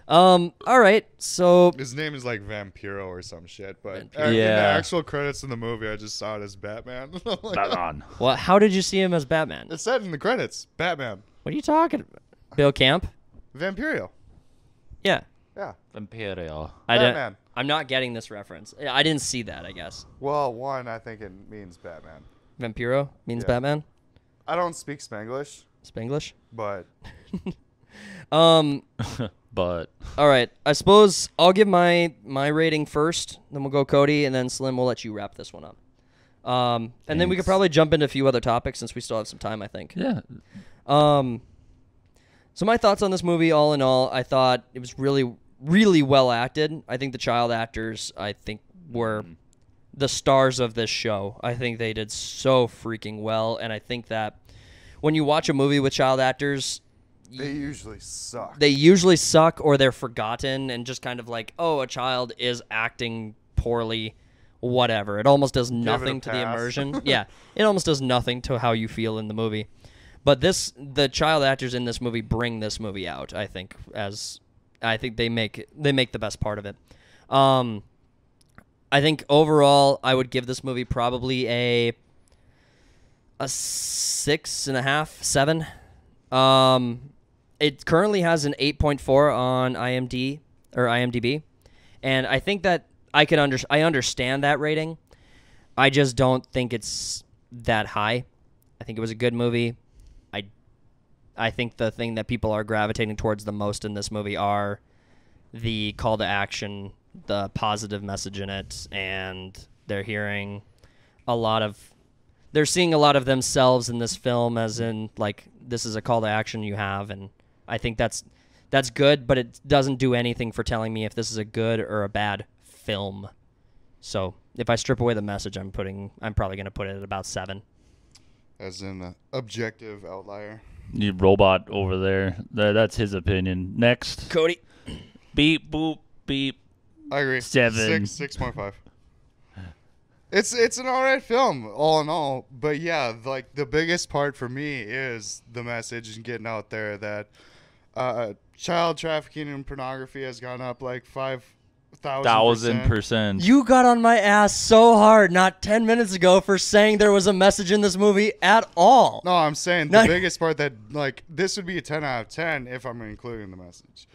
Um. All right. So his name is like Vampiro or some shit, but yeah. in the actual credits in the movie, I just saw it as Batman. Like, Batman. Well, how did you see him as Batman? It said in the credits, Batman. What are you talking about? Bill Camp. Vampiro. Yeah. Yeah. Vampiro. I Batman. I'm not getting this reference. I didn't see that. I guess. Well, one, I think it means Batman. Vampiro means yeah. Batman. I don't speak Spanglish. Spanglish. But. um. But all right, I suppose I'll give my my rating first, then we'll go Cody, and then Slim, we'll let you wrap this one up. Um, and then we could probably jump into a few other topics since we still have some time, I think. Yeah. Um. So my thoughts on this movie, all in all, I thought it was really, really well acted. I think the child actors, I think, were the stars of this show. I think they did so freaking well, and I think that when you watch a movie with child actors, they usually suck. They usually suck, or they're forgotten and just kind of like, oh, a child is acting poorly, whatever. It almost does nothing to the immersion. Yeah, it almost does nothing to how you feel in the movie. But this, the child actors in this movie bring this movie out, I think, as I think they make they make the best part of it. Um, I think overall, I would give this movie probably a a six and a half, seven. Um, it currently has an eight point four on I M D or I M D B, and I think that I can under I understand that rating. I just don't think it's that high. I think it was a good movie. I I think the thing that people are gravitating towards the most in this movie are the call to action, the positive message in it, and they're hearing a lot of they're seeing a lot of themselves in this film, as in like, this is a call to action you have, and I think that's that's good, but it doesn't do anything for telling me if this is a good or a bad film. So if I strip away the message, I'm putting I'm probably going to put it at about seven. As an uh, objective outlier. You robot over there. That, that's his opinion. Next. Cody. Beep, boop, beep. I agree. Seven. Six, six point five. It's it's an all right film, all in all. But, yeah, like the biggest part for me is the message and getting out there that uh, child trafficking and pornography has gone up like five thousand percent. You got on my ass so hard not ten minutes ago for saying there was a message in this movie at all. No, I'm saying the biggest part that, like, this would be a ten out of ten if I'm including the message.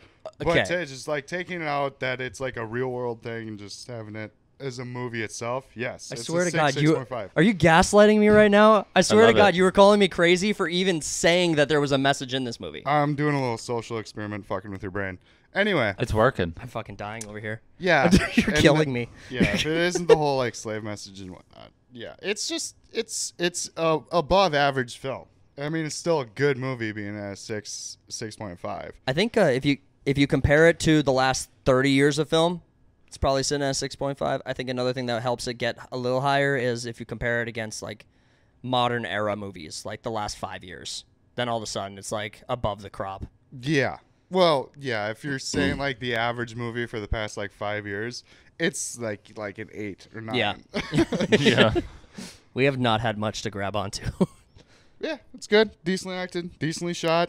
Okay. But just like taking it out that it's like a real world thing and just having it as a movie itself, yes. I swear to God, you are you gaslighting me right now? I swear to God, you were calling me crazy for even saying that there was a message in this movie. I'm doing a little social experiment, fucking with your brain. Anyway, it's working. I'm fucking dying over here. Yeah, you're killing me. Yeah, if it isn't the whole like slave message and whatnot. Yeah, it's just it's it's a above average film. I mean, it's still a good movie, being at six six point five. I think uh, if you if you compare it to the last thirty years of film, it's probably sitting at six point five. I think another thing that helps it get a little higher is if you compare it against, like, modern era movies, like the last five years. Then all of a sudden it's, like, above the crop. Yeah. Well, yeah, if you're saying, like, the average movie for the past, like, five years, it's, like, like an eight or nine. Yeah. Yeah. We have not had much to grab onto. Yeah, it's good. Decently acted. Decently shot.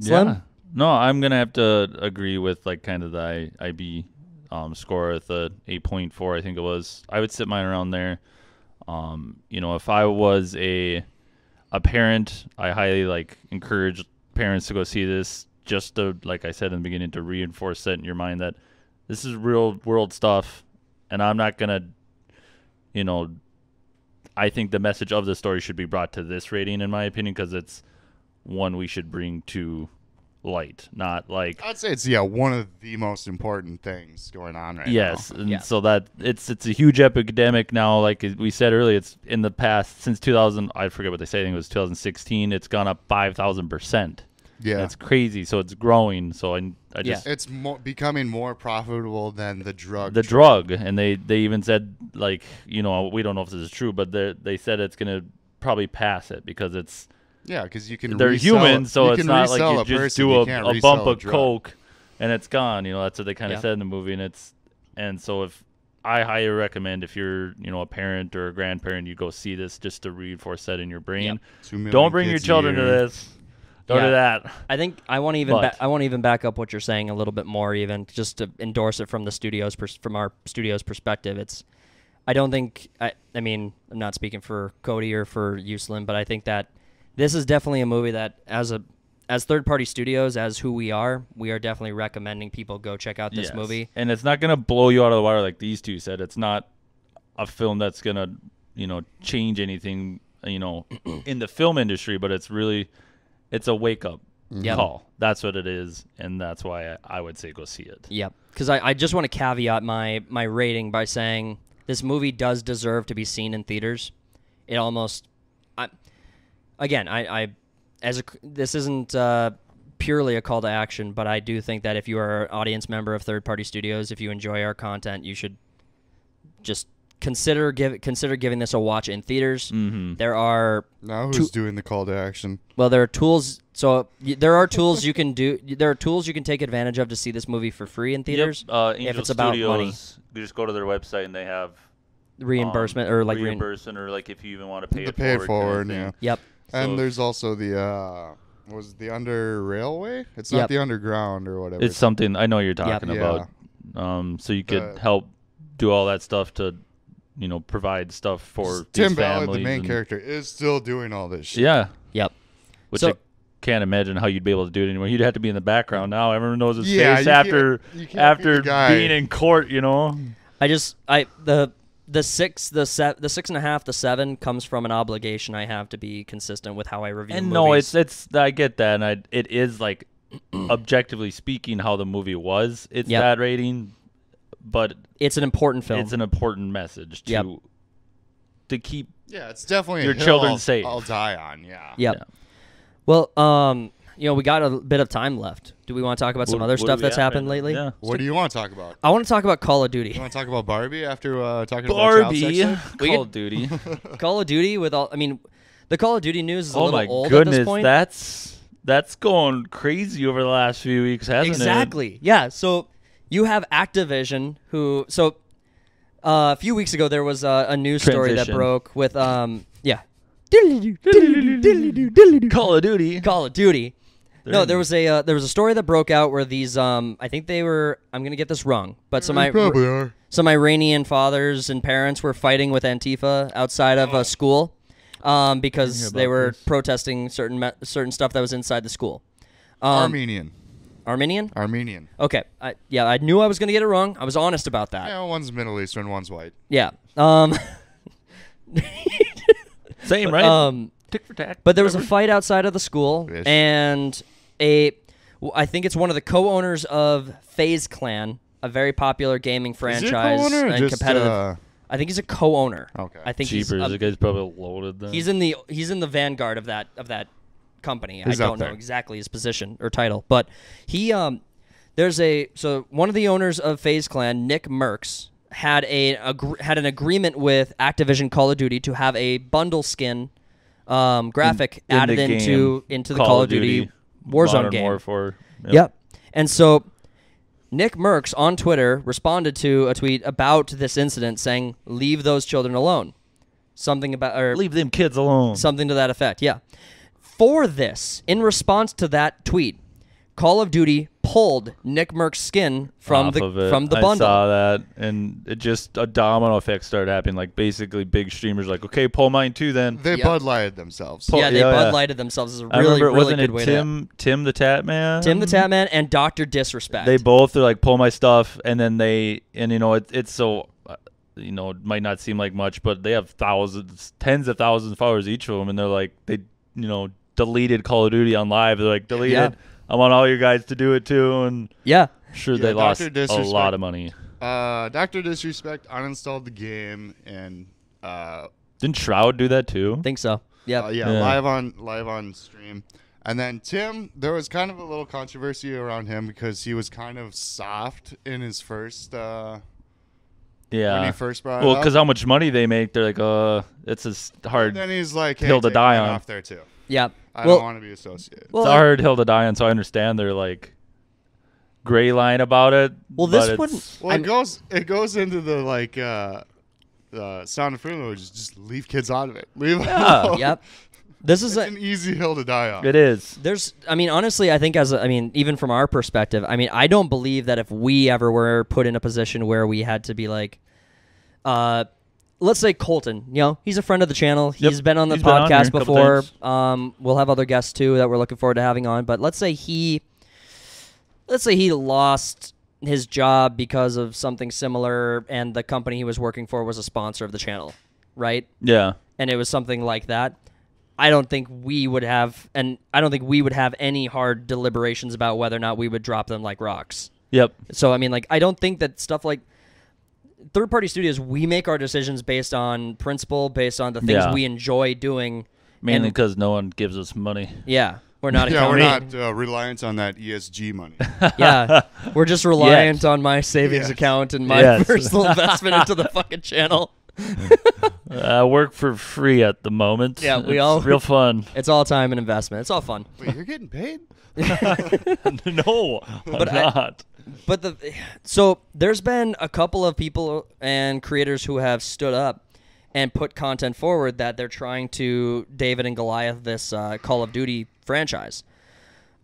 Slim? Yeah. No, I'm going to have to agree with, like, kind of the I B um, score at the eight point four, I think it was. I would sit mine around there. Um, you know, if I was a a parent, I highly, like, encourage parents to go see this just to, like I said in the beginning, to reinforce that in your mind that this is real-world stuff, and I'm not going to, you know, I think the message of the story should be brought to this rating, in my opinion, because it's one we should bring to light, not like I'd say it's yeah one of the most important things going on right yes, now. Yes, and yeah. so that it's it's a huge epidemic now. Like we said earlier, it's in the past since two thousand. I forget what they say. I think it was two thousand sixteen. It's gone up five thousand percent. Yeah, that's crazy. So it's growing. So I, I just yeah. it's mo becoming more profitable than the drug. The drug, drug. and they they even said, like, you know, we don't know if this is true, but they they said it's gonna probably pass it because it's. Yeah, because you can. They're resell, human, so it's not like you just person, do a, a bump a of coke, and it's gone. You know, that's what they kind of yeah. said in the movie, and it's and so if I highly recommend if you're you know a parent or a grandparent, you go see this just to reinforce that in your brain. Yep. Don't bring your children to this. Don't yeah. do that. I think I want to even ba I want to even back up what you're saying a little bit more, even just to endorse it from the studios pers from our studio's perspective. It's I don't think I I mean I'm not speaking for Cody or for you, Slim, but I think that. This is definitely a movie that, as a, as third-party studios, as who we are, we are definitely recommending people go check out this yes. movie. And it's not going to blow you out of the water like these two said. It's not a film that's going to, you know, change anything, you know, in the film industry. But it's really, it's a wake-up yep. call. That's what it is, and that's why I, I would say go see it. Yep. Because I, I just want to caveat my my rating by saying this movie does deserve to be seen in theaters. It almost. I, Again, I, I as a, this isn't uh, purely a call to action, but I do think that if you are an audience member of third-party studios, if you enjoy our content, you should just consider give consider giving this a watch in theaters. Mm-hmm. There are now who's doing the call to action. Well, there are tools. So y there are tools you can do. There are tools you can take advantage of to see this movie for free in theaters. Yep. Uh, Angel if it's about Studios, money, you just go to their website and they have reimbursement um, or like reimbursement re or like if you even want to pay the it pay forward. forward kind of yeah. Yep. And so, there's also the uh, was the under railway. It's not yep. the underground or whatever. It's something I know you're talking yep. about. Yeah. Um, so you could uh, help do all that stuff to, you know, provide stuff for these Tim Ballard, families the main character, is still doing all this shit. Yeah. Yep. Which so, I can't imagine how you'd be able to do it anyway. You'd have to be in the background now. Everyone knows his yeah, face after can't, you can't after be being in court. You know. I just I the. The six, the se the six and a half, the seven comes from an obligation I have to be consistent with how I review. And movies. no, it's it's I get that, and I it is like objectively speaking how the movie was. It's yep. that rating, but it's an important film. It's an important message to yep. to keep. Yeah, it's definitely your a hill children I'll, safe. I'll die on. Yeah. Yep. Yeah. Well, um, you know, we got a bit of time left. Do we want to talk about some what, other what stuff that's happened lately? Yeah. What do you want to talk about? I want to talk about Call of Duty. You want to talk about Barbie after uh, talking Barbie. about Barbie? Call of Duty. Call of Duty with all. I mean, the Call of Duty news is oh a little old goodness, at this point. Oh my goodness, that's that's going crazy over the last few weeks, hasn't exactly. it? Exactly. Yeah. So you have Activision, who so uh, a few weeks ago there was a, a news Transition. story that broke with um yeah, Call of Duty. Call of Duty. They're no, there was a uh, there was a story that broke out where these um I think they were I'm gonna get this wrong, but some I some Iranian fathers and parents were fighting with Antifa outside of oh. a school, um because they were this. protesting certain me certain stuff that was inside the school. Um, Armenian. Armenian. Armenian. Okay, I, yeah, I knew I was gonna get it wrong. I was honest about that. Yeah, one's Middle Eastern, one's white. Yeah. Um. Same, but, right? Um. Tick for tack. But there was a fight outside of the school, Fish. and a, I think it's one of the co-owners of FaZe Clan, a very popular gaming franchise Is he a co-owner or and just, competitive. Uh, I think he's a co-owner. Okay. I think Jeepers, he's. Uh, the guy's probably loaded. Then. He's in the he's in the vanguard of that of that company. He's I don't know there. exactly his position or title, but he um, there's a so one of the owners of FaZe Clan, Nick Mercs, had a agr had an agreement with Activision Call of Duty to have a bundle skin. Um, graphic in, in added the into into the Call, Call of Duty, Duty Warzone Modern game. Warfare, yep. yep. And so Nick Mercs on Twitter responded to a tweet about this incident, saying, "Leave those children alone." Something about or leave them kids alone. Something to that effect. Yeah. For this, in response to that tweet, Call of Duty pulled Nick Mercs' skin from Off the from the bundle. I saw that, and it just a domino effect started happening. Like basically, big streamers like, okay, pull mine too. Then they yep. Bud Lighted themselves. Pull, yeah, they yeah, Bud yeah. Lighted themselves. Is a really, I remember it, really wasn't good it way Tim, to Tim the Tatman, Tim the Tatman, and Doctor Disrespect. They both are like, pull my stuff, and then they and you know it, it's so. You know, it might not seem like much, but they have thousands, tens of thousands of followers each of them, and they're like they you know deleted Call of Duty on live. They're like deleted. Yeah. I want all you guys to do it too, and yeah, I'm sure yeah, they lost a lot of money. Uh, Doctor Disrespect uninstalled the game, and uh, didn't Shroud do that too? Think so. Yep. Uh, yeah, yeah, live on live on stream, and then Tim. There was kind of a little controversy around him because he was kind of soft in his first. Uh, yeah, when he first brought. Well, because how much money they make, they're like, uh, it's a hard. And then he's like, hey, hill to die on off there too. Yeah. I well, don't want to be associated. Well, it's a hard hill to die on, so I understand they're like gray line about it. Well, this wouldn't. Well, I'm, it goes it goes into the like uh, uh, Sound of Freedom, which is just leave kids out of it. Leave. Yeah. Them yep. This is a, an easy hill to die on. It is. There's. I mean, honestly, I think as a, I mean, even from our perspective, I mean, I don't believe that if we ever were put in a position where we had to be like. Uh, Let's say Colton, you know, he's a friend of the channel. He's yep. been on the he's podcast on before. Um, we'll have other guests, too, that we're looking forward to having on. But let's say he let's say he lost his job because of something similar, and the company he was working for was a sponsor of the channel, right? Yeah. And it was something like that. I don't think we would have and I don't think we would have any hard deliberations about whether or not we would drop them like rocks. Yep. So, I mean, like, I don't think that stuff like third-party studios, we make our decisions based on principle, based on the things yeah. we enjoy doing. Mainly because no one gives us money. Yeah, we're not. Yeah, we're not uh, reliant on that E S G money. Yeah, we're just reliant yes. on my savings yes. account and my yes. personal investment into the fucking channel. I work for free at the moment. Yeah, we it's all real fun. It's all time and investment. It's all fun. Wait, you're getting paid? No, but I'm not. I, but the so there's been a couple of people and creators who have stood up and put content forward that they're trying to David and Goliath this uh, Call of Duty franchise.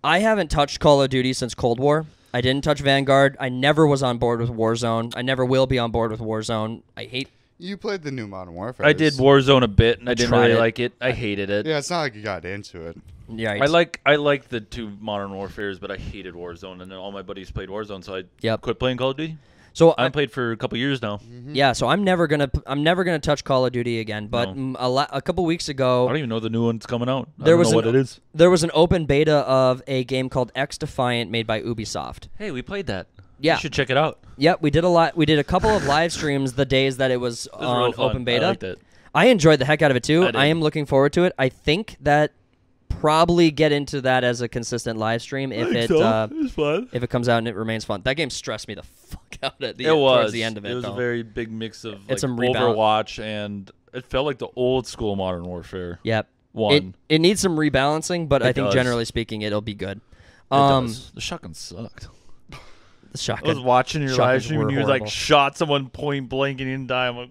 I haven't touched Call of Duty since Cold War. I didn't touch Vanguard. I never was on board with Warzone. I never will be on board with Warzone. I hate. You played the new Modern Warfare. I did Warzone a bit, and I, I didn't really it. like it. I hated it. Yeah, it's not like you got into it. Yeah, I like I like the two Modern Warfares, but I hated Warzone, and all my buddies played Warzone, so I yep. quit playing Call of Duty. So I, I played for a couple years now. Mm-hmm. Yeah, so I'm never gonna I'm never gonna touch Call of Duty again. But no. a, a couple weeks ago, I don't even know the new one's coming out. I there don't was know an, what it is. There was an open beta of a game called X Defiant made by Ubisoft. Hey, we played that. Yeah, you should check it out. Yeah, we did a lot. We did a couple of live streams the days that it was, it was on open beta. I liked it. I enjoyed the heck out of it too. I, I am looking forward to it. I think that probably get into that as a consistent live stream if it so. uh, it was fun. If it comes out and it remains fun. That game stressed me the fuck out at the it end, was. towards the end of it. It was though. a very big mix of like, it's some Overwatch and it felt like the old school Modern Warfare. Yep. One. It, it needs some rebalancing, but it I think does. generally speaking, it'll be good. It um, does. The shotgun sucked. Shotgun. I was watching your live stream and you horrible. like shot someone point blank and you didn't die. I'm like,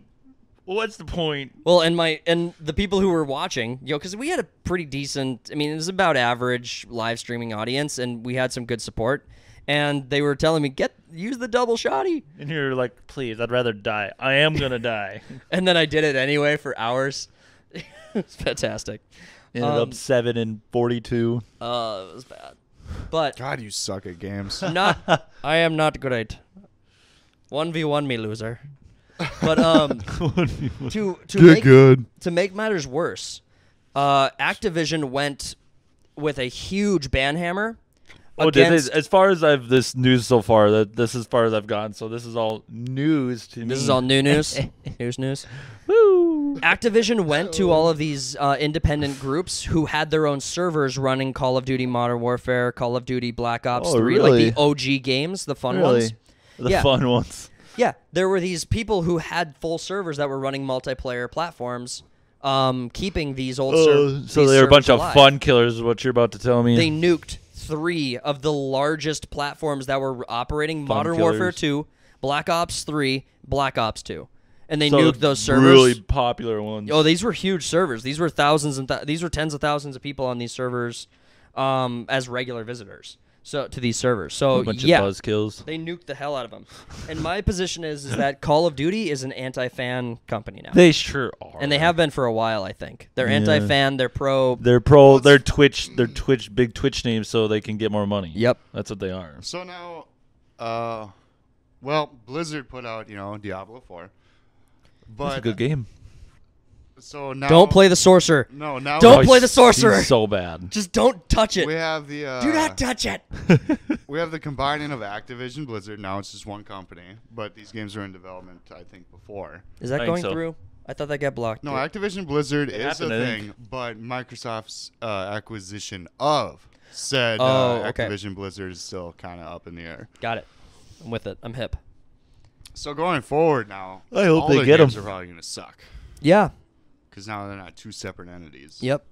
what's the point? Well, and my and the people who were watching, you know, because we had a pretty decent, I mean, it was about average live streaming audience, and we had some good support. And they were telling me, get use the double shotty. And you're like, please, I'd rather die. I am gonna die. And then I did it anyway for hours. It's fantastic. Ended um, up seven and forty-two. Uh, it was bad. But God, you suck at games. Not, I am not great. one v one me, loser. But um, to to Get make good. to make matters worse, uh, Activision went with a huge banhammer. Oh, did they, as far as I've this news so far, that this is as far as I've gotten. So this is all news to me. This is all new news. news news. Woo. Activision went to all of these uh, independent groups who had their own servers running Call of Duty Modern Warfare, Call of Duty Black Ops oh, three, really? like the O G games, the fun really? ones. The yeah. fun ones. Yeah, there were these people who had full servers that were running multiplayer platforms. Um, keeping these old servers. Uh, so they're a bunch alive. of fun killers is what you're about to tell me. They nuked three of the largest platforms that were operating, fun Modern killers. Warfare two, Black Ops three, Black Ops two. And they so nuked those servers. Really popular ones. Oh, these were huge servers. These were thousands and th these were tens of thousands of people on these servers um, as regular visitors. So to these servers, so a bunch yeah, of buzz kills. They nuked the hell out of them. And my position is, is that Call of Duty is an anti-fan company now. They sure are, and they have been for a while. I think they're yeah. anti-fan. They're pro. They're pro. They're Twitch. They're Twitch. Big Twitch names, so they can get more money. Yep, that's what they are. So now, uh, well, Blizzard put out you know Diablo four, but that's a good game. So now, don't play the sorcerer. No, now don't play the sorcerer. So bad. Just don't touch it. We have the uh, do not touch it. We have the combining of Activision Blizzard. Now it's just one company, but these games are in development. I think before is that I going so. through? I thought that got blocked. No, dude. Activision Blizzard it is happened, a thing, but Microsoft's uh, acquisition of said oh, uh, Activision okay. Blizzard is still kind of up in the air. Got it. I'm with it. I'm hip. So going forward now, I hope all they the get games them. Are probably going to suck. Yeah. Because now they're not two separate entities. Yep.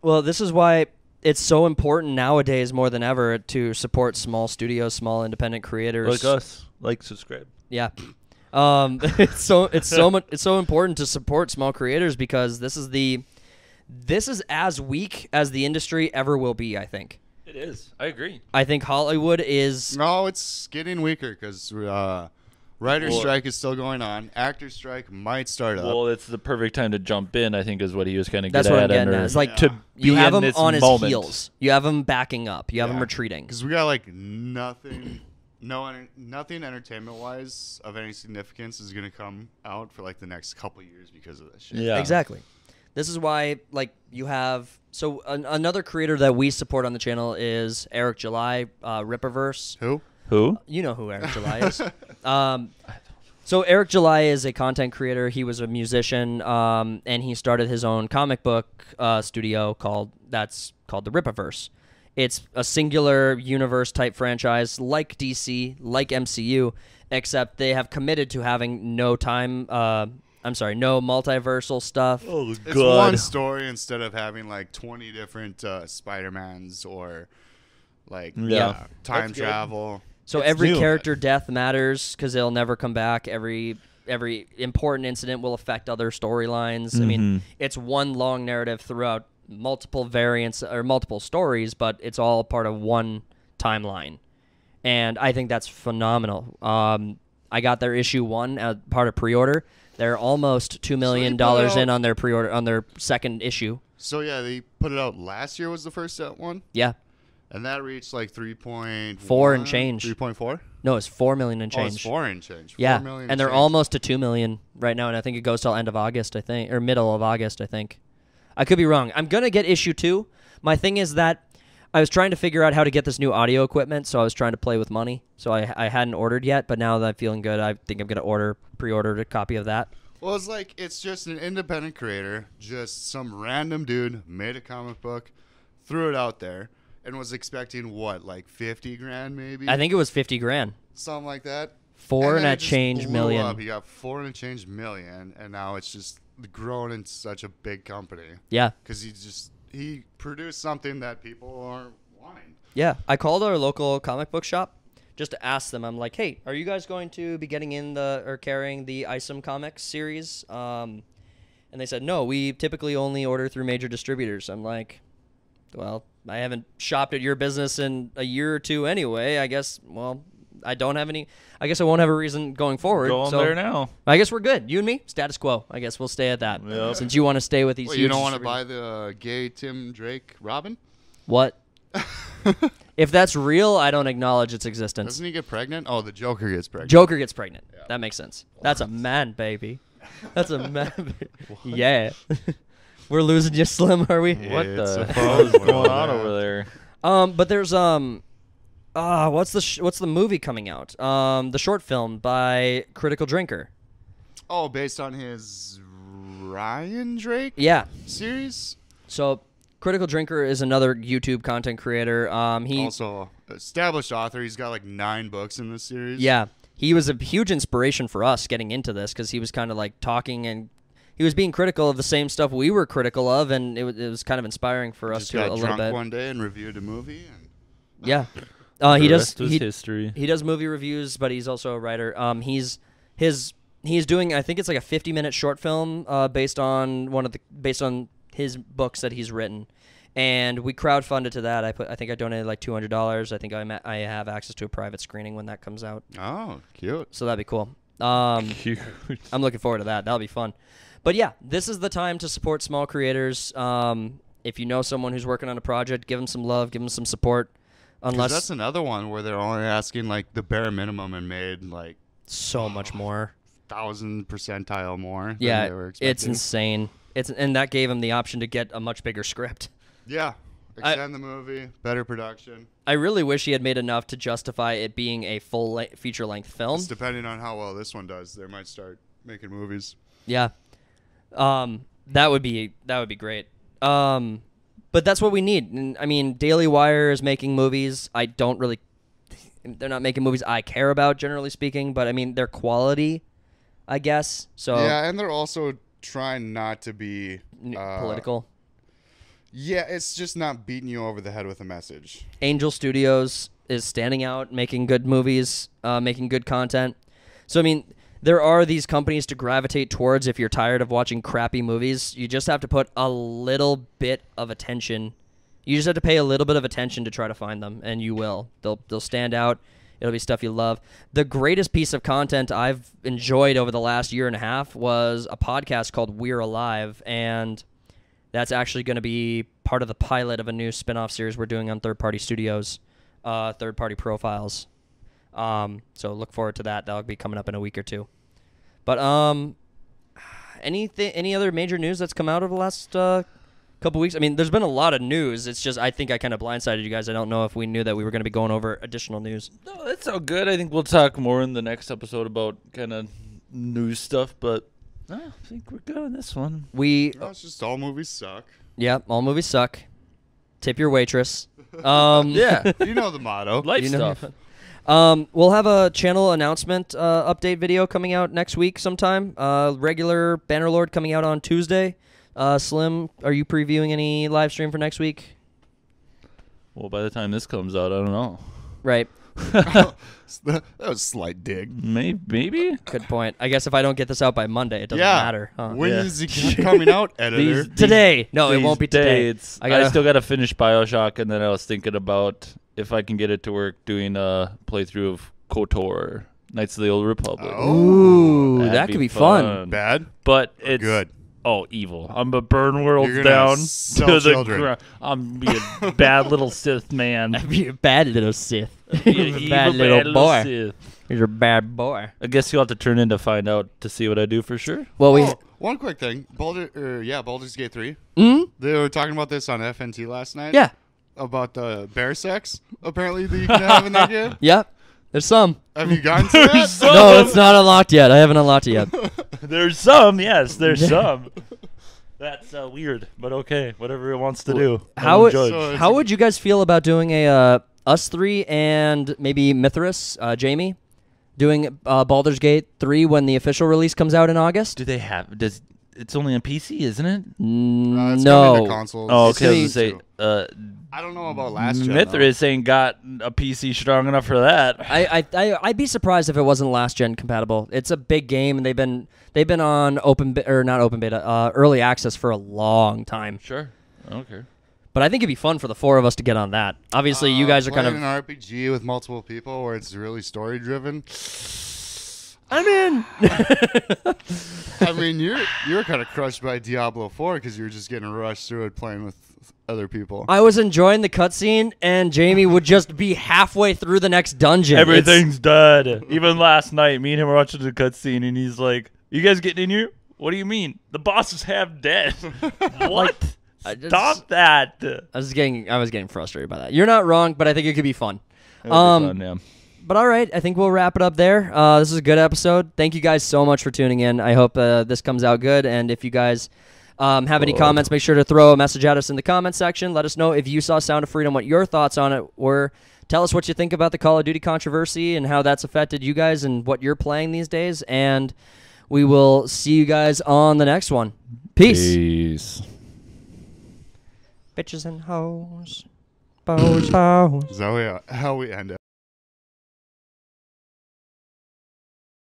Well, this is why it's so important nowadays more than ever to support small studios, small independent creators like us. Like, subscribe. Yeah. Um, it's so it's so much it's so important to support small creators because this is the this is as weak as the industry ever will be. I think it is. I agree. I think Hollywood is. No, it's getting weaker because. Uh, Writer's well, strike is still going on. Actor's strike might start up. Well, it's the perfect time to jump in, I think, is what he was kind of getting at. That's what I'm getting at. It's like, yeah. to you have him on his moment. heels. You have him backing up. You have yeah. him retreating. Because we got, like, nothing, no, nothing entertainment-wise of any significance is going to come out for, like, the next couple years because of this shit. Yeah. Exactly. This is why, like, you have... So an, another creator that we support on the channel is Eric July, uh, Ripperverse. Who? Who? You know who Eric July is. um, so Eric July is a content creator. He was a musician, um, and he started his own comic book uh, studio called that's called the Ripperverse. It's a singular universe type franchise like D C, like M C U, except they have committed to having no time uh, I'm sorry, no multiversal stuff. Oh, it's God. One story instead of having like twenty different uh, Spider-Mans or like yeah. Yeah, time That's travel. Good. So it's every new. character death matters because they'll never come back. Every every important incident will affect other storylines. Mm-hmm. I mean, it's one long narrative throughout multiple variants or multiple stories, but it's all part of one timeline. And I think that's phenomenal. Um, I got their issue one as part of pre-order. They're almost two million dollars in on their pre-order on their second issue. So yeah, they put it out last year. Was the first one? Yeah, and that reached like three point four and change. Three point four? No, it's four million and change. Oh, it's four and change. Yeah, four million and, and they're change. almost to two million right now, and I think it goes till end of August, I think, or middle of August, I think. I could be wrong. I'm gonna get issue two. My thing is that I was trying to figure out how to get this new audio equipment, so I was trying to play with money. So I, I hadn't ordered yet, but now that I'm feeling good, I think I'm going to order, pre-order a copy of that. Well, it's like it's just an independent creator, just some random dude made a comic book, threw it out there, and was expecting what, like fifty grand maybe? I think it was fifty grand. Something like that. Four and, and a change million. Up. He got four and a change million, and now it's just grown into such a big company. Yeah. Because he just... He produced something that people are wanting. Yeah. I called our local comic book shop just to ask them. I'm like, hey, are you guys going to be getting in the or carrying the ISOM comics series? Um, and they said, no, we typically only order through major distributors. I'm like, well, I haven't shopped at your business in a year or two anyway. I guess, well, I don't have any. I guess I won't have a reason going forward. Go on so there now. I guess we're good. You and me, status quo. I guess we'll stay at that. Yep. Since you want to stay with these. Well, you don't want to buy the uh, gay Tim Drake Robin? What? If that's real, I don't acknowledge its existence. Doesn't he get pregnant? Oh, the Joker gets pregnant. Joker gets pregnant. Yeah. That makes sense. What? That's a man, baby. That's a man. Baby. Yeah. We're losing you, Slim, are we? Yeah, what the hell is going on over there? Um, but there's um. Ah, uh, what's the sh what's the movie coming out? Um, the short film by Critical Drinker. Oh, based on his Ryan Drake. Yeah. Series. So, Critical Drinker is another YouTube content creator. Um, he also established author. He's got like nine books in this series. Yeah, he was a huge inspiration for us getting into this because he was kind of like talking and he was being critical of the same stuff we were critical of, and it was, it was kind of inspiring for us to a little bit. One day and reviewed a movie. And yeah. Uh, he does he, history. He does movie reviews, but he's also a writer. Um, he's his he's doing I think it's like a fifty minute short film uh, based on one of the based on his books that he's written, and we crowdfunded to that. I put I think I donated like two hundred dollars. I think I I have access to a private screening when that comes out. Oh, cute! So that'd be cool. Um, cute. I'm looking forward to that. That'll be fun. But yeah, this is the time to support small creators. Um, if you know someone who's working on a project, give them some love, give them some support. Unless that's another one where they're only asking like the bare minimum and made like so much more, thousand percentile more. Yeah, than they were expecting. It's insane. It's and that gave him the option to get a much bigger script. Yeah, extend I, the movie, better production. I really wish he had made enough to justify it being a full le feature length film. Just depending on how well this one does, they might start making movies. Yeah, um, that would be that would be great. Um. But that's what we need. I mean, Daily Wire is making movies. I don't really... They're not making movies I care about, generally speaking. But, I mean, they're quality, I guess. So yeah, and they're also trying not to be... Uh, political. Yeah, it's just not beating you over the head with a message. Angel Studios is standing out, making good movies, uh, making good content. So, I mean... There are these companies to gravitate towards if you're tired of watching crappy movies. You just have to put a little bit of attention. You just have to pay a little bit of attention to try to find them, and you will. They'll, they'll stand out. It'll be stuff you love. The greatest piece of content I've enjoyed over the last year and a half was a podcast called We're Alive, and that's actually going to be part of the pilot of a new spinoff series we're doing on third-party studios, uh, third-party profiles. Um, so look forward to that. That'll be coming up in a week or two. But um, anything, any other major news that's come out over the last uh, couple weeks? I mean, there's been a lot of news. It's just I think I kind of blindsided you guys. I don't know if we knew that we were going to be going over additional news. No, that's all good. I think we'll talk more in the next episode about kind of news stuff. But uh, I think we're good on this one. We no, it's just all movies suck. Yeah, all movies suck. Tip your waitress. Um, yeah, you know the motto. Life you know, stuff. Um, we'll have a channel announcement uh, update video coming out next week sometime. Uh, regular Bannerlord coming out on Tuesday. Uh, Slim, are you previewing any live stream for next week? Well, by the time this comes out, I don't know. Right. That was a slight dig. Maybe, maybe. Good point. I guess if I don't get this out by Monday, it doesn't yeah. matter. Huh? When yeah. is it coming out, editor? These, these, today. No, it won't be today. It's, I, gotta, I still got to finish Bioshock, and then I was thinking about if I can get it to work doing a playthrough of KOTOR, Knights of the Old Republic. Ooh, That'd that could be, be fun. fun. Bad? But it's good. Oh, evil. I'm a burn world down to the ground. I'm be a bad little Sith man. I'd be a bad little Sith. Be a bad little, little boy. Sith. You're a bad boy. I guess you'll have to turn in to find out to see what I do for sure. Well, we oh, one quick thing. Baldur, er, yeah, Baldur's Gate three. Mm-hmm. They were talking about this on F N T last night. Yeah. About the bear sex, apparently, that you can have in that game. Yep. There's some. Have you gotten to that? No, it's not unlocked yet. I haven't unlocked it yet. There's some, yes. There's some. That's uh, weird, but okay. Whatever it wants to do. How, it, so how would you guys feel about doing a uh, us three and maybe Mithras, uh, Jamie, doing uh, Baldur's Gate three when the official release comes out in August? Do they have... Does It's only on P C, isn't it? Uh, it's no. It's consoles. Oh, okay. I was gonna say, uh, I don't know about last gen. Mithras though. Ain't got a P C strong enough for that. I, I, I, I'd be surprised if it wasn't last gen compatible. It's a big game, and they've been they've been on open or not open beta, uh, early access for a long time. Sure, I don't care. But I think it'd be fun for the four of us to get on that. Obviously, uh, you guys are kind of an R P G with multiple people, where it's really story driven. I'm in. I mean, you're you're kind of crushed by Diablo four because you were just getting rushed through it playing with other people. I was enjoying the cutscene, and Jamie would just be halfway through the next dungeon. Everything's it's dead. Even last night, me and him were watching the cutscene, and he's like, "You guys getting in here? What do you mean? The boss is half dead. What? Just, Stop that!" I was getting I was getting frustrated by that. You're not wrong, but I think it could be fun. It would um, be fun, yeah. But all right, I think we'll wrap it up there. Uh, this is a good episode. Thank you guys so much for tuning in. I hope uh, this comes out good. And if you guys um, have any comments, make sure to throw a message at us in the comment section. Let us know if you saw Sound of Freedom, what your thoughts on it were. Tell us what you think about the Call of Duty controversy and how that's affected you guys and what you're playing these days. And we will see you guys on the next one. Peace. Peace. Bitches and hoes. Bows, hoes. Is that how we end it?